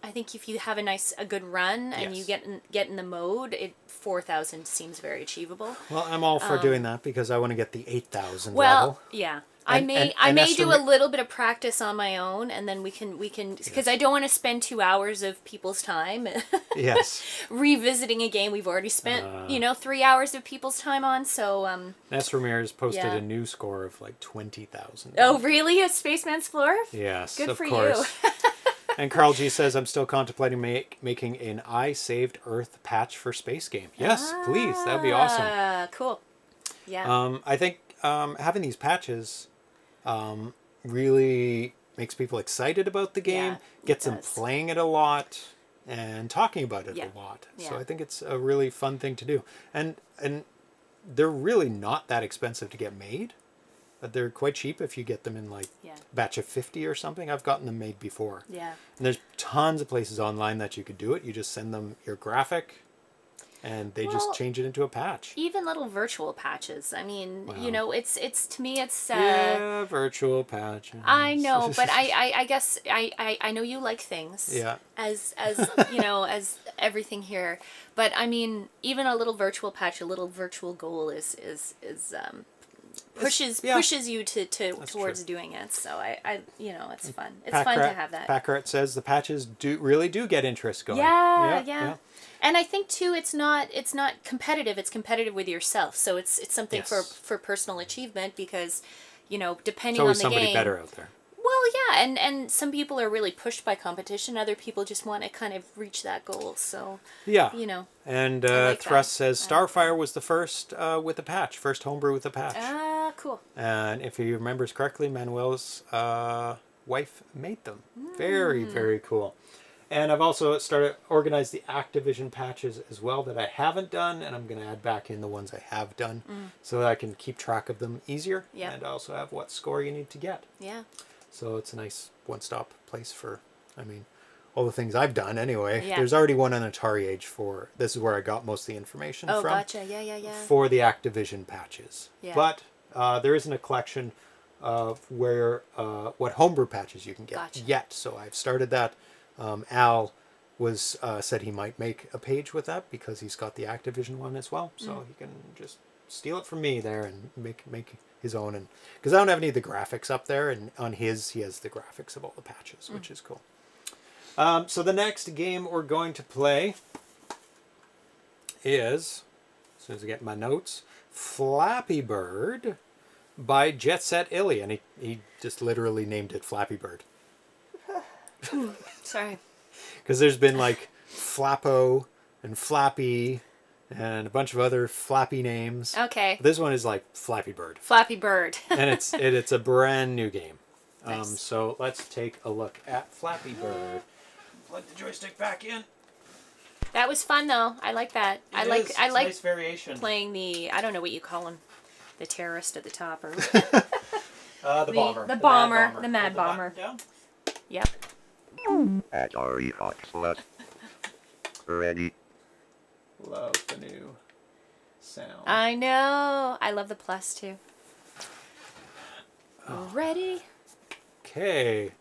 I think if you have a good run and you get in the mode, 4,000 seems very achievable. Well, I'm all for doing that because I want to get the 8,000 level. Yeah. I may do a little bit of practice on my own, and then we can because I don't want to spend 2 hours of people's time. Revisiting a game we've already spent 3 hours of people's time on. So Ness Ramirez posted a new score of like 20,000. Oh really? A Spaceman Splorf? Yes. Good for you. And Carl G says, I'm still contemplating making an I Saved Earth patch for Space Game. Yes, please. That would be awesome. Cool. Yeah. I think having these patches really makes people excited about the game, gets them playing it a lot and talking about it a lot. So I think it's a really fun thing to do. And they're really not that expensive to get made. They're quite cheap if you get them in like a batch of 50 or something. I've gotten them made before. Yeah. And there's tons of places online that you could do it. You just send them your graphic and they just change it into a patch. Even little virtual patches. I mean, it's to me it's yeah, virtual patches. I know, but I guess I know you like things. Yeah. As as everything here. But I mean, even a little virtual patch, a little virtual goal is pushes you towards doing it. So I it's fun. It's fun to have that. Packrat says the patches really do get interest going. Yeah. And I think too, it's not competitive. It's competitive with yourself. So it's something for personal achievement because, depending on the game. There's always somebody better out there. Well, yeah, and some people are really pushed by competition. Other people just want to kind of reach that goal. So And Thrust says Starfire was the first with a patch, first homebrew with a patch. Cool. And if he remembers correctly, Manuel's wife made them. Very, very cool. And I've also organized the Activision patches as well that I haven't done, and I'm going to add back in the ones I have done, so that I can keep track of them easier. And also have what score you need to get. Yeah. So it's a nice one-stop place for, all the things I've done anyway. Yeah. There's already one on Atari Age for, this is where I got most of the information from. Oh, gotcha. Yeah. For the Activision patches. Yeah. But there isn't a collection of what homebrew patches you can get yet. So I've started that. Al said he might make a page with that because he's got the Activision one as well. So he can just steal it from me there and make his own, and because I don't have any of the graphics up there, and on his he has the graphics of all the patches, which is cool. So the next game we're going to play is, as soon as I get my notes, Flappy Bird by JetSetIlly, and he just literally named it Flappy Bird. Sorry, because there's been like Flappo and Flappy and a bunch of other flappy names. Okay. This one is like Flappy Bird. Flappy Bird. And it's a brand new game. Nice. So let's take a look at Flappy Bird. Plug the joystick back in. That was fun though. I like that. I like nice variation. Playing the, I don't know what you call him, the terrorist at the top or the bomber. The bomber. The mad bomber. Yep. Atari Hotslot. Ready. Love the new sound. I know. I love the plus too. Ready? Okay.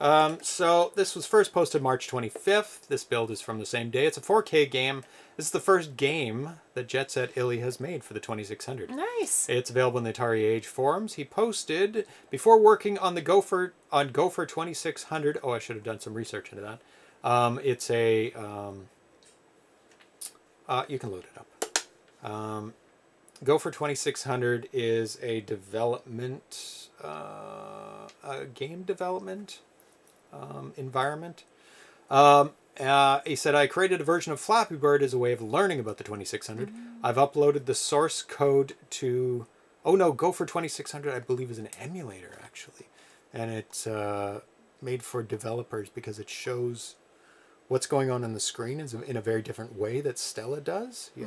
So this was first posted March 25th. This build is from the same day. It's a 4K game This is the first game that JetSetIlly has made for the 2600. Nice. It's available in the Atari Age forums. He posted, before working on the Gopher 2600, oh, I should have done some research into that. It's a, you can load it up. Gopher 2600 is a development, a game development environment. He said, I created a version of Flappy Bird as a way of learning about the 2600. Mm-hmm. I've uploaded the source code to, oh no, Gopher 2600, I believe, is an emulator, actually. And it's made for developers because it shows what's going on the screen in a very different way that Stella does. Yeah.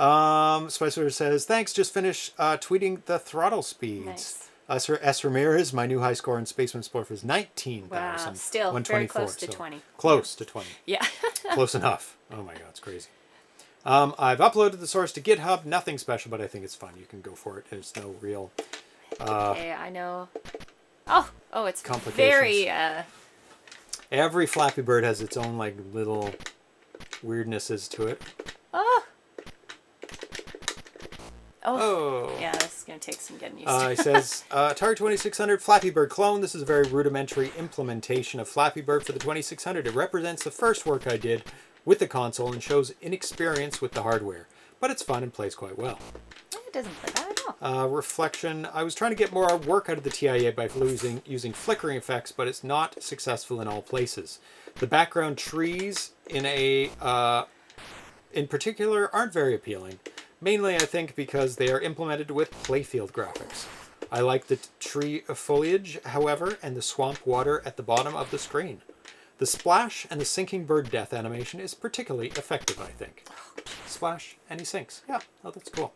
Mm-hmm. Spiceware says, thanks, just finished tweeting the throttle speeds. Nice. Sir S. Ramirez, my new high score in Spaceman Splorf is 19,000. Wow, still very close to 20. Close to 20. Yeah. Close enough. Oh my god, it's crazy. I've uploaded the source to GitHub. Nothing special, but I think it's fun. You can go for it. There's no real... okay, I know. Oh, it's very... Every Flappy Bird has its own, like, little weirdnesses to it. Oh! Oh, yeah, this is going to take some getting used to. He says, Atari 2600 Flappy Bird clone. This is a very rudimentary implementation of Flappy Bird for the 2600. It represents the first work I did with the console and shows inexperience with the hardware. But it's fun and plays quite well. It doesn't play bad at all. Reflection. I was trying to get more work out of the TIA by using flickering effects, but it's not successful in all places. The background trees in particular aren't very appealing. Mainly, I think, because they are implemented with playfield graphics. I like the tree foliage, however, and the swamp water at the bottom of the screen. The splash and the sinking bird death animation is particularly effective, I think. Splash, and he sinks. Yeah, oh, that's cool.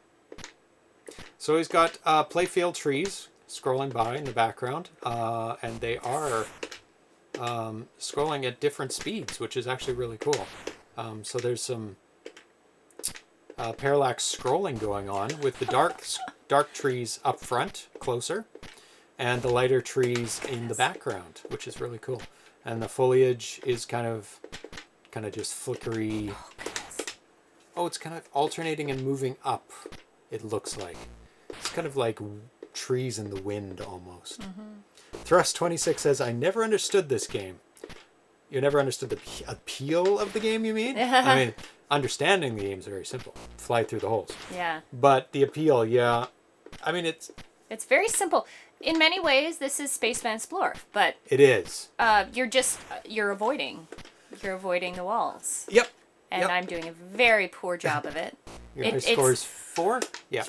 So he's got playfield trees scrolling by in the background, and they are scrolling at different speeds, which is actually really cool. So there's some... parallax scrolling going on with the dark trees up front, closer, and the lighter trees in the background, which is really cool. And the foliage is kind of just flickery. Oh, it's kind of alternating and moving up, it looks like. It's kind of like trees in the wind, almost. Mm-hmm. Thrust26 says, I never understood this game. You never understood the appeal of the game, you mean? I mean... Understanding the game is very simple. Fly through the holes. Yeah. But the appeal, yeah. I mean, it's very simple. In many ways, this is Spaceman Splorf, but it is. You're avoiding the walls. Yep. And yep. I'm doing a very poor job of it. Your score is 4. Yeah.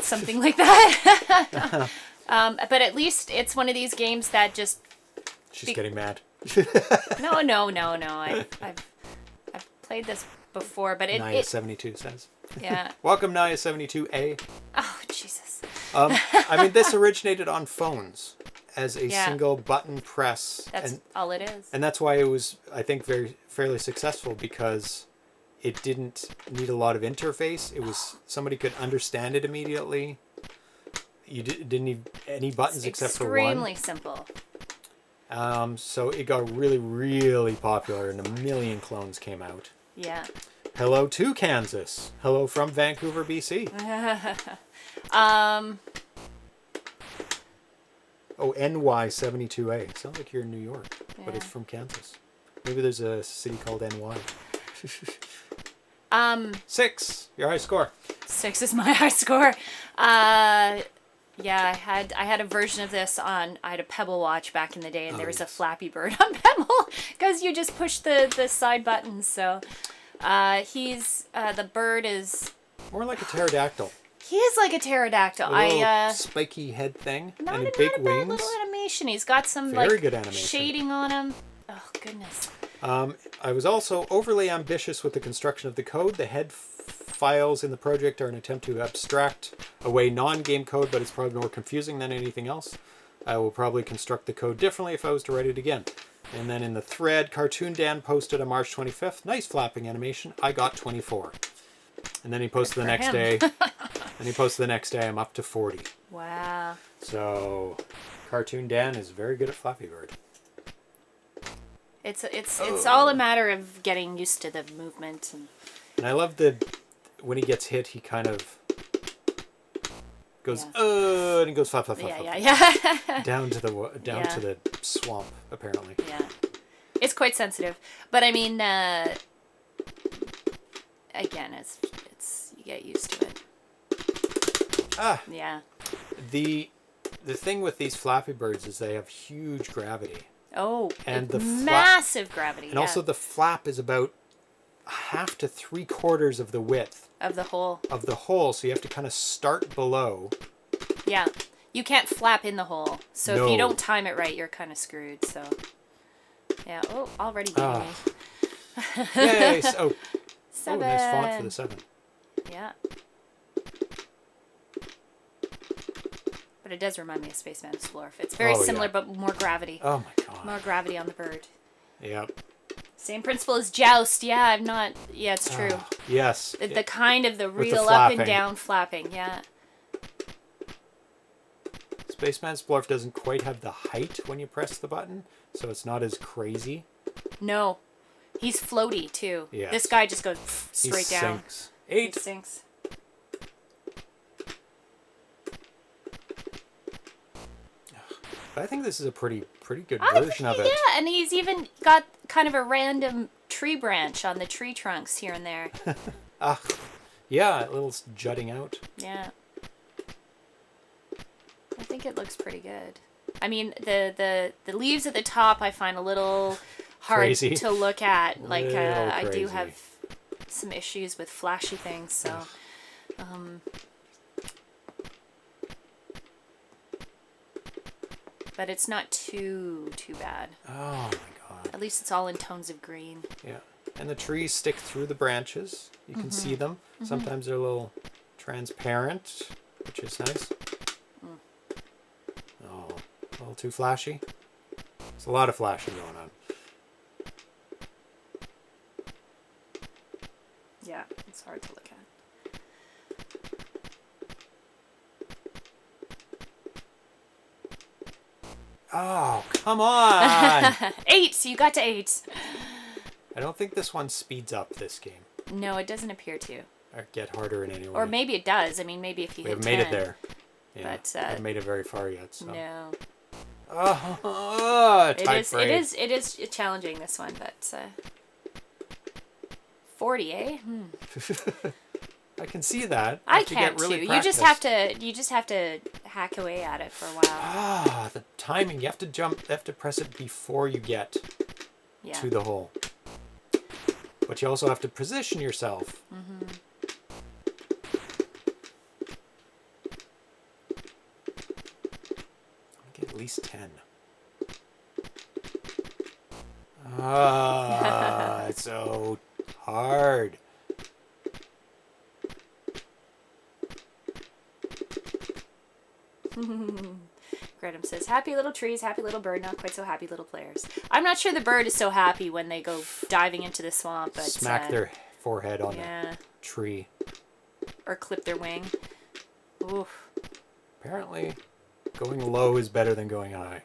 Something like that. But at least it's one of these games that just. She's getting mad. No. I've played this. Before, but Naya 72 says. Yeah. Welcome, Naya 72A. Oh, Jesus. I mean, this originated on phones as a single button press. That's all it is. And that's why it was, I think, fairly successful, because it didn't need a lot of interface. It was somebody could understand it immediately. You didn't need any buttons except for one. Extremely simple. So it got really, really popular, and a million clones came out. Yeah. Hello to Kansas. Hello from Vancouver, BC. Oh, NY72A. It sounds like you're in New York, but it's from Kansas. Maybe there's a city called NY. 6, your high score. 6 is my high score. Yeah, I had a version of this on, I had a Pebble watch back in the day, and there was a Flappy Bird on Pebble, because you just push the side buttons. So the bird is more like a pterodactyl. He is like a pterodactyl. A spiky head thing, and big wings. Not a bad little animation. He's got some good animation. Shading on him. Oh, goodness. I was also overly ambitious with the construction of the code. The head files in the project are an attempt to abstract away non-game code, but it's probably more confusing than anything else. I will probably construct the code differently if I was to write it again. And then in the thread, Cartoon Dan posted on March 25th, nice flapping animation, I got 24. And then he posted the next day, I'm up to 40. Wow. So, Cartoon Dan is very good at Flappy Bird. It's all a matter of getting used to the movement and And I love the when he gets hit, he kind of goes and he goes flap, flap, flap, flap. down to the swamp apparently. Yeah, it's quite sensitive, but I mean, again, it's you get used to it. Ah. Yeah. The thing with these Flappy Birds is they have huge gravity. Oh, and the massive gravity. And also the flap is about half to three-quarters of the width. Of the hole. Of the hole, so you have to kind of start below. Yeah, you can't flap in the hole. So no. If you don't time it right, you're kind of screwed. So, yeah. Oh, already beating me. Yay! So, seven. Oh, nice font for the seven. Yeah. But it does remind me of Spaceman Splorf. It's very similar, but more gravity. Oh my god. More gravity on the bird. Yep. Same principle as Joust. Yeah, I'm not. Yeah, it's true. Yes. The kind of the real up and down flapping. Yeah. Spaceman Splorf doesn't quite have the height when you press the button, so it's not as crazy. No. He's floaty too. Yeah. This guy just goes straight down. He sinks. Eight. He sinks. I think this is a pretty good version of it. Yeah, and he's even got kind of a random tree branch on the tree trunks here and there. Yeah, a little jutting out. Yeah. I think it looks pretty good. I mean, the leaves at the top I find a little hard to look at. Like, I do have some issues with flashy things, so... But it's not too bad. Oh my god. At least it's all in tones of green. Yeah. And the trees stick through the branches. You can see them. Sometimes they're a little transparent, which is nice. Oh, a little too flashy. There's a lot of flashing going on. Yeah, it's hard to look at. Oh, come on! 8! So you got to 8. I don't think this one speeds up this game. No, it doesn't appear to. Or get harder in any way. Or maybe it does. I mean, maybe if you hit 10. We haven't made it there. Yeah, but, we haven't made it very far yet, so... No. It is challenging, this one, but... 40, eh? Hmm. I can see that. I can too. You just have to. You just have to hack away at it for a while. Ah, the timing. You have to jump. You have to press it before you get to the hole. But you also have to position yourself. Get at least 10. Ah, it's so hard. Gretham says, happy little trees, happy little bird, not quite so happy little players. I'm not sure the bird is so happy when they go diving into the swamp. But smack their forehead on the tree. Or clip their wing. Oof. Apparently, going low is better than going high.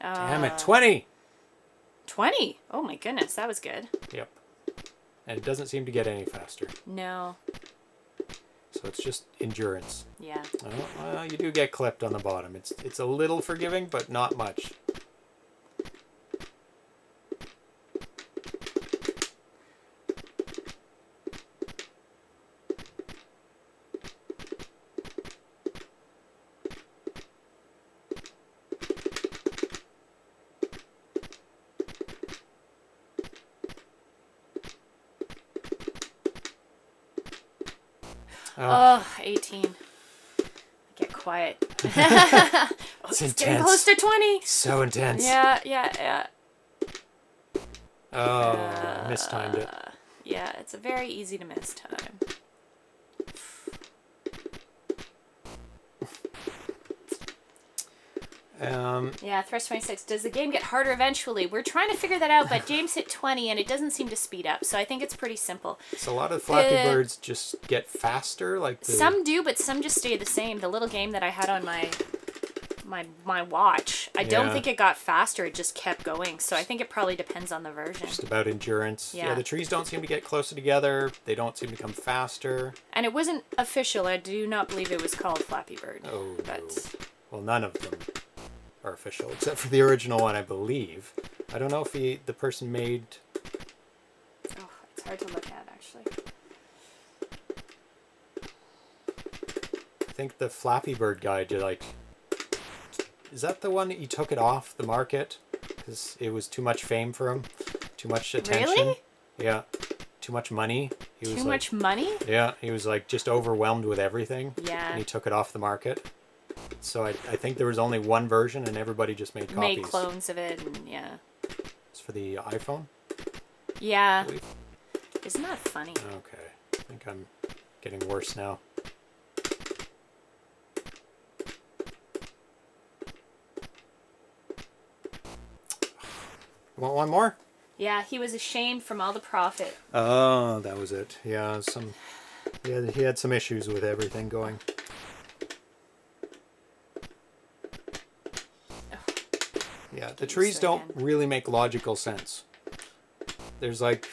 Damn it, 20! 20? Oh my goodness, that was good. Yep. And it doesn't seem to get any faster. No. So it's just endurance. Yeah. Oh, well, you do get clipped on the bottom. It's a little forgiving, but not much. Oh, 18. Get quiet. It's intense. Getting close to 20. So intense. Yeah. Oh, mistimed it. Yeah, it's a very easy to miss time. Yeah, Thrust 26. Does the game get harder eventually? We're trying to figure that out, but James hit 20 and it doesn't seem to speed up, so I think it's pretty simple. So a lot of Flappy Birds just get faster? Some do, but some just stay the same. The little game that I had on my my watch. I don't think it got faster. It just kept going. So I think it probably depends on the version. Just about endurance. Yeah, the trees don't seem to get closer together. They don't seem to come faster. And it wasn't official. I do not believe it was called Flappy Bird. Oh, but... Well, none of them are official, except for the original one, I believe. I don't know if the person made... Oh, it's hard to look at, actually. I think the Flappy Bird guy did, like... Is that the one that you took it off the market? Because it was too much fame for him. Too much attention. Really? Yeah. Too much money. He was much money? Yeah. He was, like, just overwhelmed with everything. Yeah. And he took it off the market. So I think there was only one version, and everybody just made copies. Made clones of it, and yeah. It's for the iPhone? Yeah. Isn't that funny? Okay. I think I'm getting worse now. Want one more? Yeah, he was ashamed from all the profit. Oh, that was it. Yeah, he had some issues with everything going. Oh. Yeah, the trees don't really make logical sense. There's like,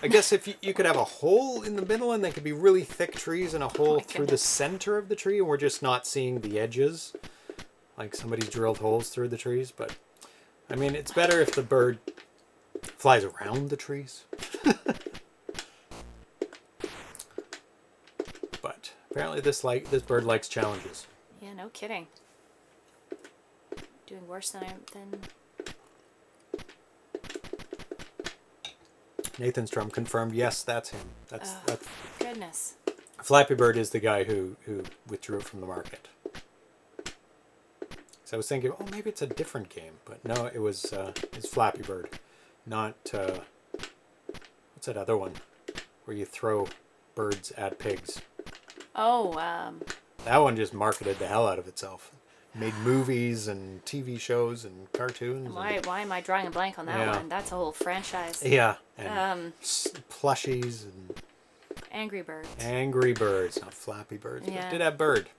I guess if you could have a hole in the middle and they could be really thick trees and a hole through the center of the tree, and we're just not seeing the edges. Like somebody's drilled holes through the trees, but... I mean, it's better if the bird flies around the trees. But apparently this bird likes challenges. Yeah, no kidding. Doing worse than Nathan Strum confirmed, yes, that's him. That's goodness. Flappy Bird is the guy who withdrew it from the market. So I was thinking, oh, maybe it's a different game, but no, it was it's Flappy Bird, not what's that other one where you throw birds at pigs? Oh, that one just marketed the hell out of itself, made movies and TV shows and cartoons. Why am I drawing a blank on that one? That's a whole franchise. Yeah, and plushies and Angry Birds. Angry Birds, not Flappy Birds. Yeah. But it did have bird.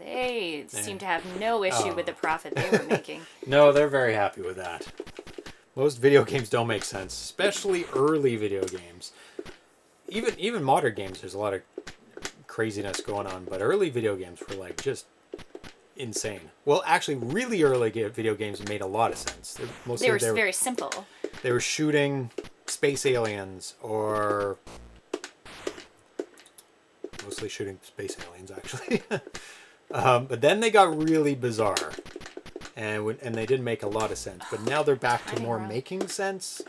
They seem to have no issue with the profit they were making. No, they're very happy with that. Most video games don't make sense, especially early video games. Even modern games, there's a lot of craziness going on, but early video games were like just insane. Well, actually, really early video games made a lot of sense. They were very simple. They were shooting space aliens or... Mostly shooting space aliens, actually. But then they got really bizarre, and they didn't make a lot of sense. But now they're back to more making sense,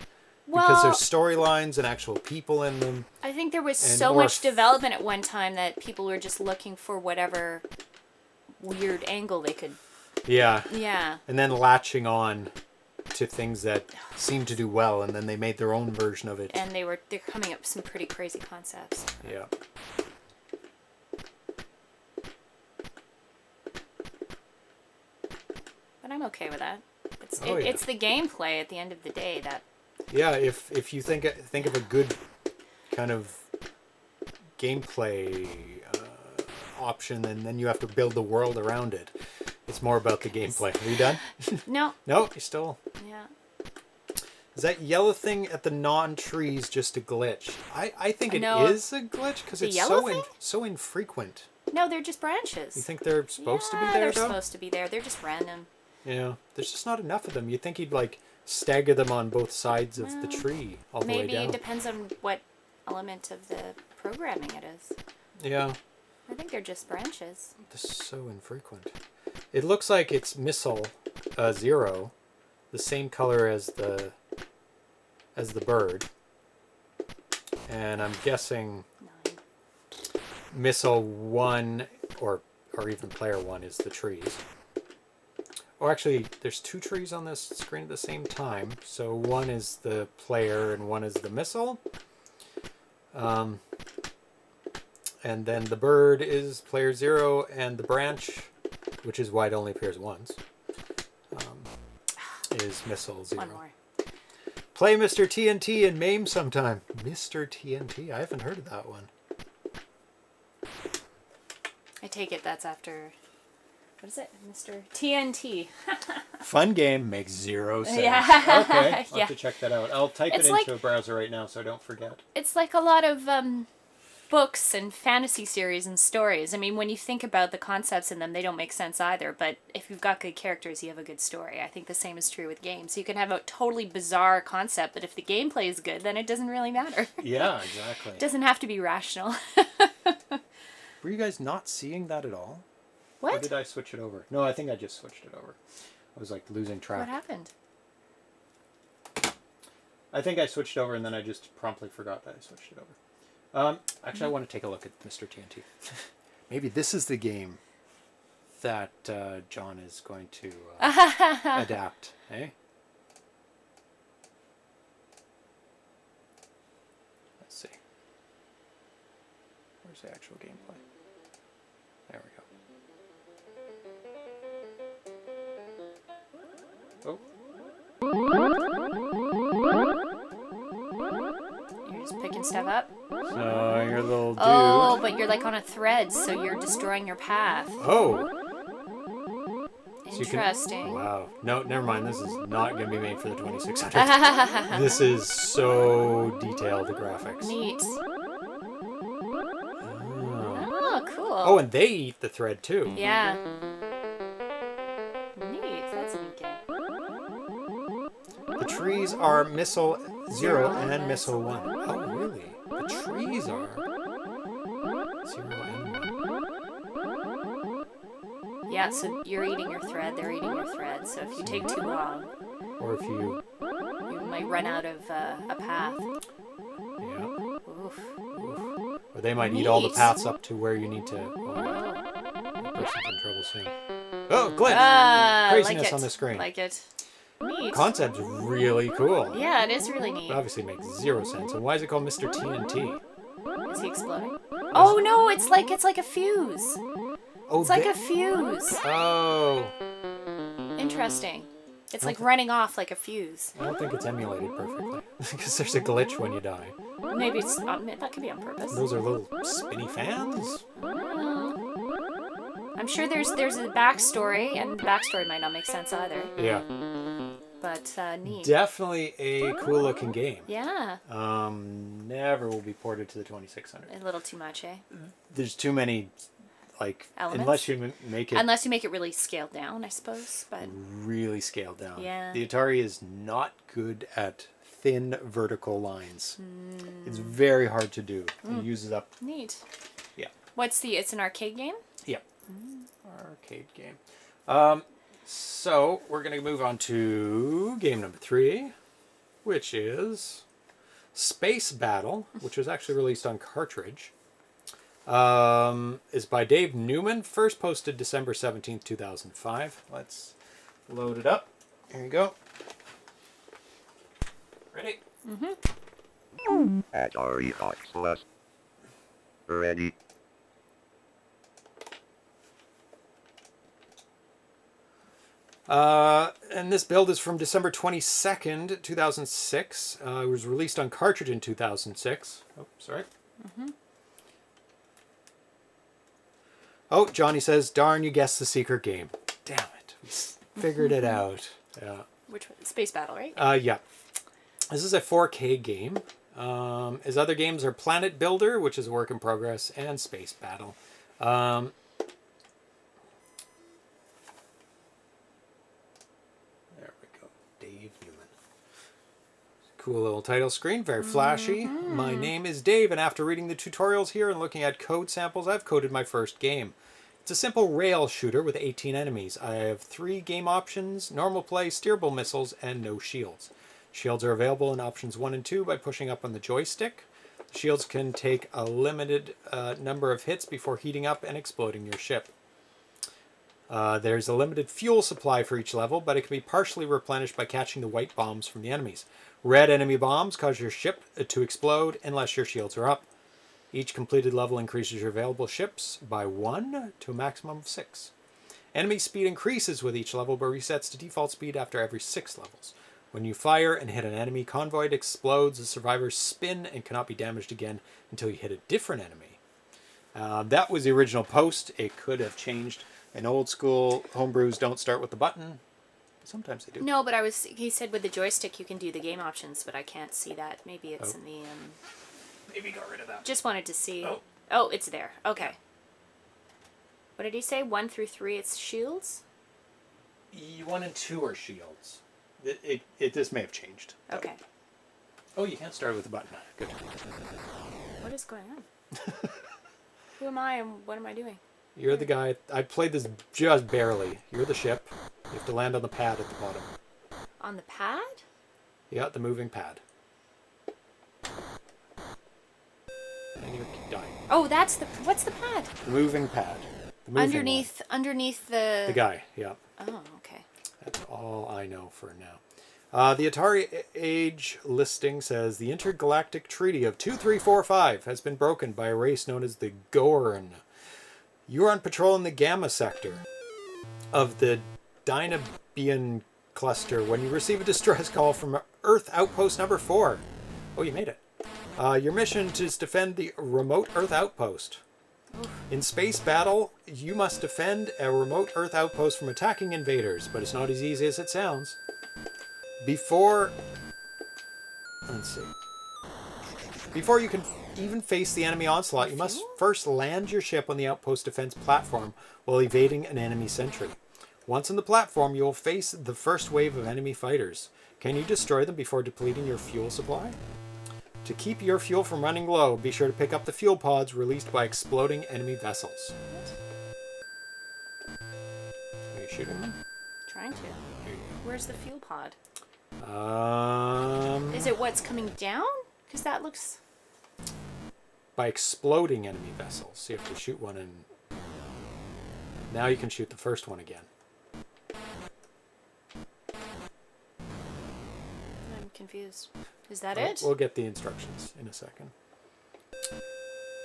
because there's storylines and actual people in them. I think there was so much development at one time that people were just looking for whatever weird angle they could. Yeah. Yeah. And then latching on to things that seemed to do well, and then they made their own version of it. And they're coming up with some pretty crazy concepts. Yeah. I'm okay with that. It's the gameplay at the end of the day that. Yeah, if you think of a good kind of gameplay option, and then you have to build the world around it, it's more about the gameplay. Are you done? No. No, you still. Yeah. Is that yellow thing at the non-trees just a glitch? I think it is a glitch because it's so infrequent. No, they're just branches. You think they're supposed to be there? They're supposed to be there. They're just random. Yeah, there's just not enough of them. You'd think he'd like stagger them on both sides of the tree all the way down. Maybe it depends on what element of the programming it is. Yeah. I think they're just branches. This is so infrequent. It looks like it's missile zero, the same color as the bird. And I'm guessing Nine. Missile one or even player one is the trees. Oh, actually, there's two trees on this screen at the same time. So one is the player and one is the missile. And then the bird is player zero and the branch, which is why it only appears once, is missile zero. One more. Play Mr. TNT and MAME sometime. Mr. TNT? I haven't heard of that one. I take it that's after, what is it? Mr. TNT. Fun game makes zero sense. Yeah. Okay, I'll have to check that out. I'll type it into a browser right now so I don't forget. It's like a lot of books and fantasy series and stories. I mean, when you think about the concepts in them, they don't make sense either, but if you've got good characters, you have a good story. I think the same is true with games. You can have a totally bizarre concept, but if the gameplay is good, then it doesn't really matter. Yeah, exactly. It doesn't have to be rational. Were you guys not seeing that at all? What? Or did I switch it over? No, I think I just switched it over. I was like losing track. What happened? I think I switched over and then I just promptly forgot that I switched it over. Actually, I want to take a look at Mr. TNT. Maybe this is the game that John is going to adapt, eh? Let's see. Where's the actual gameplay? There we go. Oh. You're just picking stuff up? So you're a little dude. Oh, but you're like on a thread, so you're destroying your path. Oh. Interesting. So can, wow. No, never mind. This is not going to be made for the 2600. This is so detailed, the graphics. Neat. Oh, cool. Oh, and they eat the thread, too. Yeah. Neat. That's a neat game. The trees are Missile Zero and Missile One. Oh, really? The trees are Zero and One. Yeah, so you're eating your thread, they're eating your thread, so if you take too long... Or if you... You might run out of a path. Yeah. Oof. Oof. Or they might eat all the paths up to where you need to... the person's in trouble soon. Oh, Glenn! Craziness like on the screen. Like it. Neat. Concept's really cool. Yeah, it is really neat. It obviously makes zero sense. And why is it called Mr. TNT? Is he exploding? Oh no, it's like a fuse. Oh, it's like a fuse. Oh. Interesting. It's like running off like a fuse. I don't think it's emulated perfectly because there's a glitch when you die. Maybe it's that could be on purpose. Those are little spinny fans. I'm sure there's a backstory, and the backstory might not make sense either. Yeah. But neat. Definitely a cool looking game. Yeah. Never will be ported to the 2600. A little too much, eh? There's too many, like, elements? Unless you make it really scaled down, I suppose. But really scaled down. Yeah. The Atari is not good at thin vertical lines. Mm. It's very hard to do. It uses up. Neat. Yeah. It's an arcade game? Yeah. Mm. Arcade game. So, we're going to move on to game number 3, which is Space Battle, which was actually released on cartridge. Is by Dave Neuman, first posted December 17th, 2005. Let's load it up. Here you go. Ready? Mm-hmm. Atari Age. Ready. And this build is from December 22nd, 2006. It was released on cartridge in 2006. Oh, sorry. Mm-hmm. Oh, Johnny says, darn, you guessed the secret game. Damn it. We figured it out. Yeah. Which one? Space Battle, right? Yeah. This is a 4K game. His other games are Planet Builder, which is a work in progress, and Space Battle. Cool little title screen, very flashy. Mm-hmm. My name is Dave, and after reading the tutorials here and looking at code samples, I've coded my first game. It's a simple rail shooter with 18 enemies. I have 3 game options, normal play, steerable missiles, and no shields. Shields are available in options 1 and 2 by pushing up on the joystick. Shields can take a limited number of hits before heating up and exploding your ship. There's a limited fuel supply for each level, but it can be partially replenished by catching the white bombs from the enemies. Red enemy bombs cause your ship to explode unless your shields are up. Each completed level increases your available ships by 1 to a maximum of 6. Enemy speed increases with each level but resets to default speed after every 6 levels. When you fire and hit an enemy, convoy explodes, the survivors spin and cannot be damaged again until you hit a different enemy. That was the original post. It could have changed. In old school, homebrews don't start with the button. Sometimes they do. No, but I was. He said with the joystick you can do the game options, but I can't see that. Maybe it's in the. Maybe got rid of that. Just wanted to see. Oh, it's there. Okay. What did he say? 1 through 3, it's shields. 1 and 2 are shields. This may have changed. Okay. Oh, you can't start with the button. Good. What is going on? Who am I and what am I doing? You're the guy. I played this just barely. You're the ship. You have to land on the pad at the bottom. On the pad? Yeah, the moving pad. And you keep dying. Oh, that's the... What's the pad? The moving pad. The moving underneath the... The guy, yeah. Oh, okay. That's all I know for now. The Atari Age listing says, the Intergalactic Treaty of 2345 has been broken by a race known as the Gorn. You are on patrol in the Gamma sector of the Dynabian cluster when you receive a distress call from Earth Outpost number 4. Oh, you made it. Your mission is to defend the remote Earth Outpost. In Space Battle, you must defend a remote Earth Outpost from attacking invaders, but it's not as easy as it sounds. Before you can even face the enemy onslaught, you must first land your ship on the outpost defense platform while evading an enemy sentry. Once on the platform, you will face the first wave of enemy fighters. Can you destroy them before depleting your fuel supply? To keep your fuel from running low, be sure to pick up the fuel pods released by exploding enemy vessels. Are you shooting them? Trying to. Where's the fuel pod? Is it what's coming down? Because that looks... By exploding enemy vessels. You have to shoot one and... Now you can shoot the first one again. I'm confused. Is that it? We'll get the instructions in a second.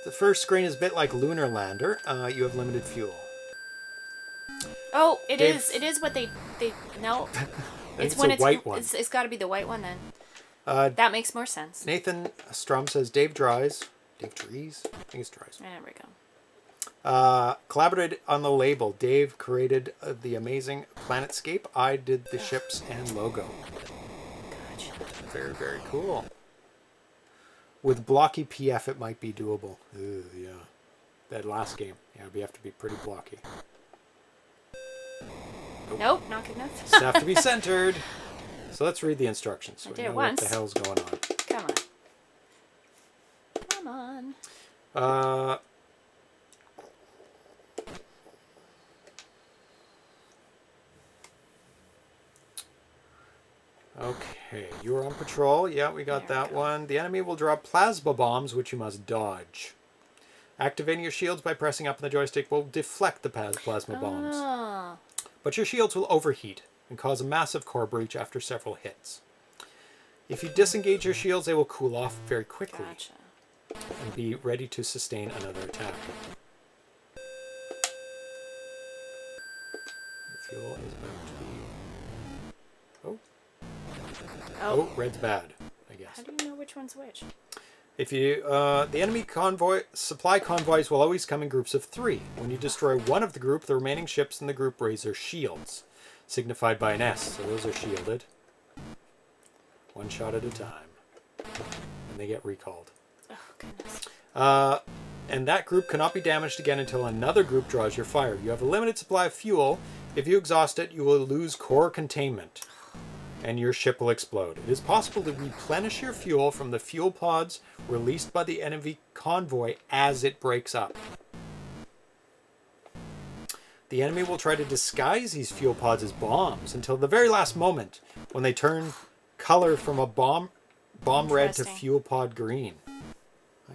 The first screen is a bit like Lunar Lander. You have limited fuel. Oh, it is. It is what they no. It's when it's white one. It's got to be the white one then. That makes more sense. Nathan Strum says Dave Dries. Dave Dries? I think it's Dries. There we go. Collaborated on the label. Dave created the amazing Planetscape. I did the ships and logo. Very, very cool. With blocky PF, it might be doable. Ooh, yeah. That last game. Yeah, we have to be pretty blocky. Nope, not good enough. Just have to be centered. So let's read the instructions. So we know what the hell's going on. Come on. Come on. Okay, you're on patrol. Yeah, we got that one. The enemy will drop plasma bombs, which you must dodge. Activating your shields by pressing up on the joystick will deflect the plasma bombs. But your shields will overheat and cause a massive core breach after several hits. If you disengage your shields, they will cool off very quickly. Gotcha. And be ready to sustain another attack. Your fuel is about to be... Oh, red's bad, I guess. How do you know which one's which? If you, the enemy supply convoys will always come in groups of 3. When you destroy one of the group, the remaining ships in the group raise their shields, signified by an S. So those are shielded. One shot at a time. And they get recalled. Oh, goodness. And that group cannot be damaged again until another group draws your fire. You have a limited supply of fuel. If you exhaust it, you will lose core containment. And your ship will explode. It is possible to replenish your fuel from the fuel pods released by the enemy convoy as it breaks up. The enemy will try to disguise these fuel pods as bombs until the very last moment when they turn color from a bomb red to fuel pod green.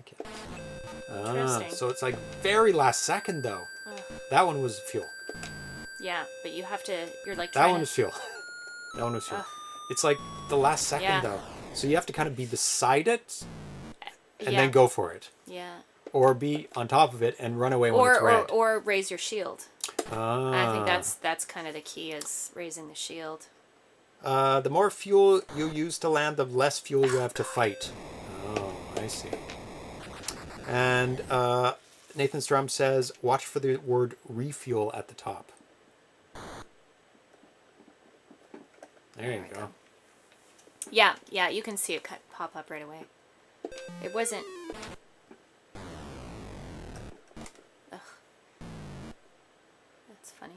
Okay. So it's like very last second though. That one was fuel. Yeah, but you have to, you're like trying to... That one was fuel. That one was fuel. It's like the last second though. So you have to kind of be beside it and then go for it. Yeah. Or be on top of it and run away when it's red. Or raise your shield. I think that's kind of the key is raising the shield. The more fuel you use to land, the less fuel you have to fight. Oh, I see. And Nathan Strum says, watch for the word refuel at the top. There you go. Yeah, yeah, you can see it pop up right away. It wasn't... Ugh. That's funny.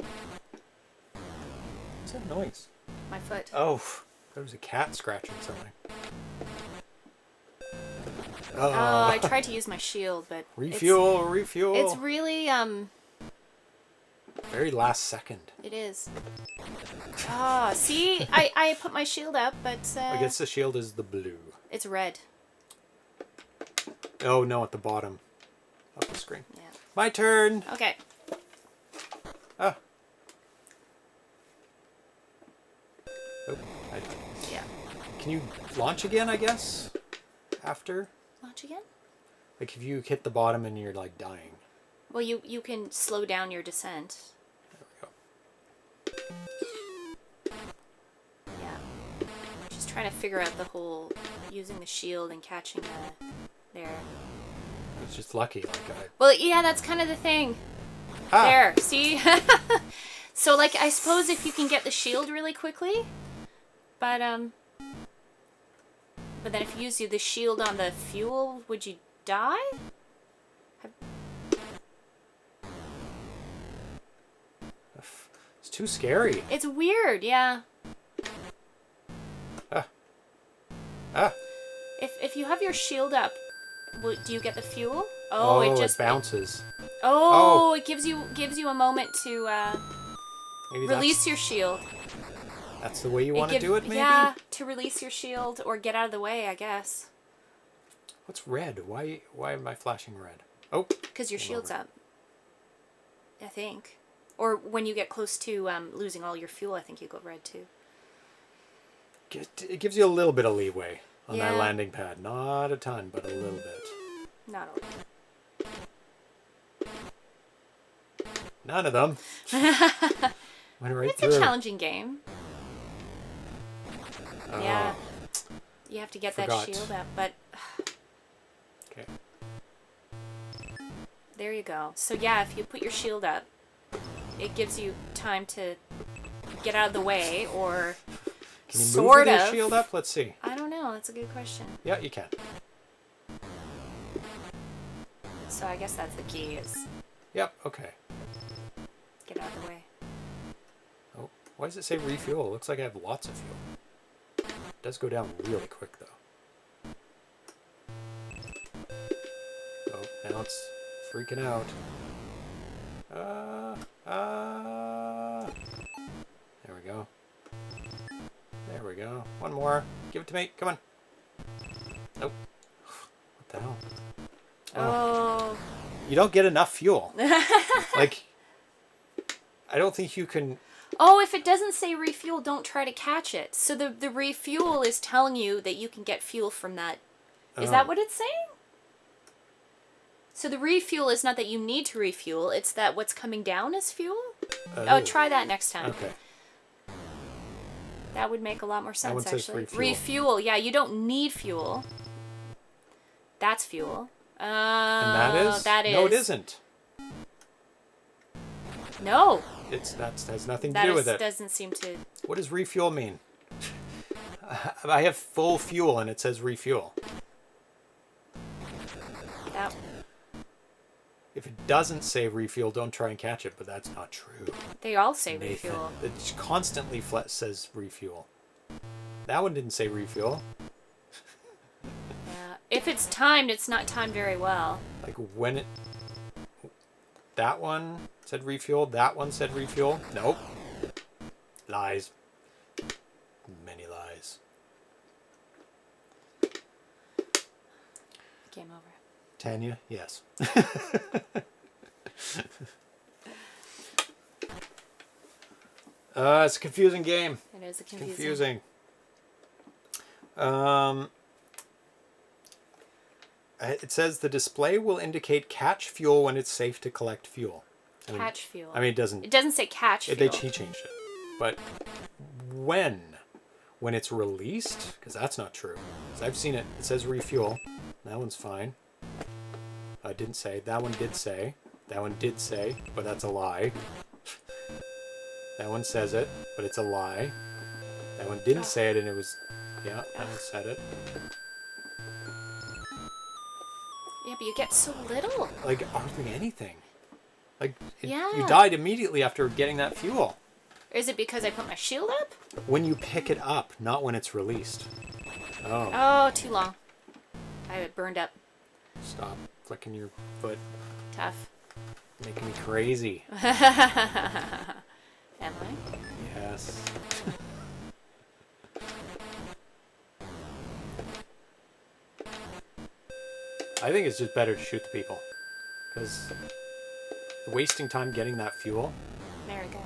What's that noise? My foot. Oh, there was a cat scratching something. Oh, I tried to use my shield, but... Refuel, refuel! It's really, very last second. It is. Ah, oh, see? I put my shield up, but... I guess the shield is the blue. It's red. Oh, no, at the bottom of the screen. Yeah. My turn! Okay. Ah. Oh, yeah. Can you launch again, I guess? After? Launch again? Like, if you hit the bottom and you're, like, dying. Well, you can slow down your descent. There we go. Yeah. Just trying to figure out the whole using the shield and catching the... There. It's just lucky, like I... Well, yeah, that's kind of the thing. Ah. There, see? So, like, I suppose if you can get the shield really quickly, but then if you use the shield on the fuel, would you die? It's too scary. It's weird, yeah. Ah. Ah. If you have your shield up, do you get the fuel? Oh, it just bounces. It gives you a moment to release your shield. That's the way you want to do it, maybe? Yeah, to release your shield or get out of the way, I guess. What's red? Why am I flashing red? Oh, because your shield's up, I think. Or when you get close to losing all your fuel, I think you go red too. It gives you a little bit of leeway. On that landing pad. Not a ton, but a little bit. Not a lot. None of them. Went right through. It's a challenging game. Yeah. You have to get that shield up, but... Okay. There you go. So yeah, if you put your shield up, it gives you time to get out of the way, or... Can you move your shield up? Let's see. I don't know. That's a good question. Yeah, you can. So I guess that's the key is... Yep, okay. Get out of the way. Oh, why does it say refuel? It looks like I have lots of fuel. It does go down really quick, though. Oh, now it's freaking out. There we go. There we go. One more. Give it to me. Come on. Nope. What the hell? Oh. You don't get enough fuel. Like, I don't think you can... Oh, if it doesn't say refuel, don't try to catch it. So the refuel is telling you that you can get fuel from that. Is that what it's saying? So the refuel is not that you need to refuel. It's that what's coming down is fuel? Oh, try that next time. Okay. That would make a lot more sense, actually. Refuel. Yeah, you don't need fuel. That's fuel. And that is? That is. No, it isn't. No. That has nothing to do with it. That doesn't seem to... What does refuel mean? I have full fuel, and it says refuel. That... If it doesn't say refuel, don't try and catch it, but that's not true. They all say refuel. It constantly says refuel. That one didn't say refuel. Yeah. If it's timed, it's not timed very well. Like when it... That one said refuel, that one said refuel. Nope. Lies. Many lies. Game over. Tanya, yes. It's a confusing game. It is a confusing. It says the display will indicate catch fuel when it's safe to collect fuel. Catch fuel. I mean, it doesn't. It doesn't say catch fuel. He changed it, but when it's released, because that's not true. Because I've seen it. It says refuel. That one's fine. it didn't say. That one did say, but that's a lie. That one says it, but it's a lie. That one didn't say it, and it was... Yeah, that one said it. Yeah, but you get so little. Like, hardly anything. Like, you died immediately after getting that fuel. Is it because I put my shield up? When you pick it up, not when it's released. Oh. Oh, too long. I have it burned up. Stop flicking your foot. Tough. Making me crazy. Am I? Yes. I think it's just better to shoot the people. Because wasting time getting that fuel. There we go.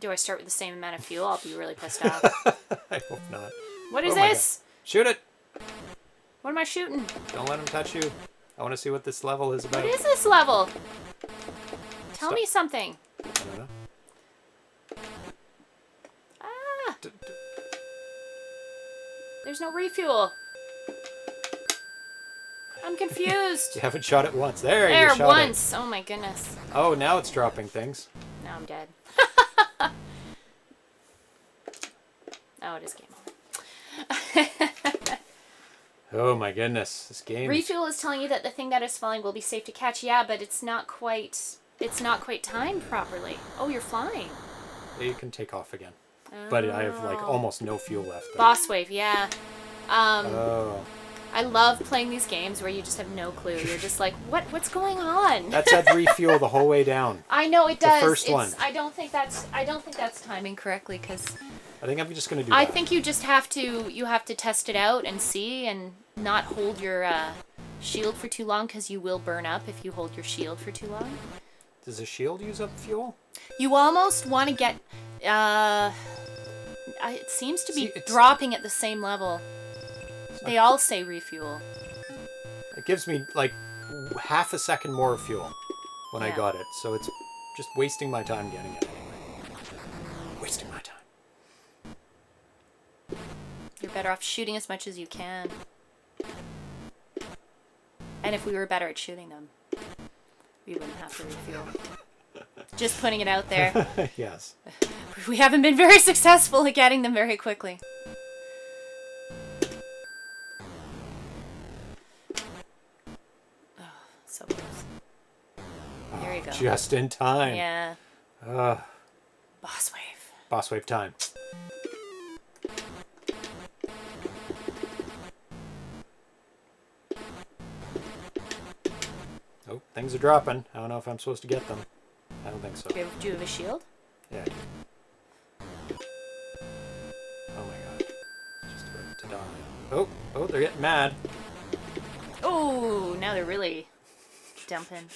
Do I start with the same amount of fuel? I'll be really pissed off. I hope not. What is this? Shoot it! What am I shooting? Don't let him touch you. I want to see what this level is about. What is this level? Tell me something. I don't know. Ah! There's no refuel. I'm confused. You haven't shot it once. There you shot once. It. Oh my goodness. Oh, now it's dropping things. Now I'm dead. Oh, it is game over. Oh my goodness, this game. Refuel is telling you that the thing that is falling will be safe to catch. Yeah, but it's not quite. It's not quite timed properly. Oh, you're flying. You can take off again, but I have like almost no fuel left. Though. Boss wave, yeah. I love playing these games where you just have no clue. You're just like, what's going on? That said, refuel the whole way down. I know it does. The first one. I don't think that's timing correctly because. I think I'm just gonna do. I think you just have to. You have to test it out and see, and not hold your shield for too long because you will burn up if you hold your shield for too long. Does a shield use up fuel? You almost want to get. It seems to be dropping at the same level. They all say refuel. It gives me like half a second more of fuel when I got it, so it's just wasting my time getting it anyway. Wasting my time. You're better off shooting as much as you can. And if we were better at shooting them, we wouldn't have to refuel. Just putting it out there. Yes. We haven't been very successful at getting them very quickly. Just in time. Yeah. Boss wave. Boss wave time. Oh, things are dropping. I don't know if I'm supposed to get them. I don't think so. Do you have a shield? Yeah, I do. Oh my god. Just about to die. Oh, they're getting mad. Oh, now they're really dumping.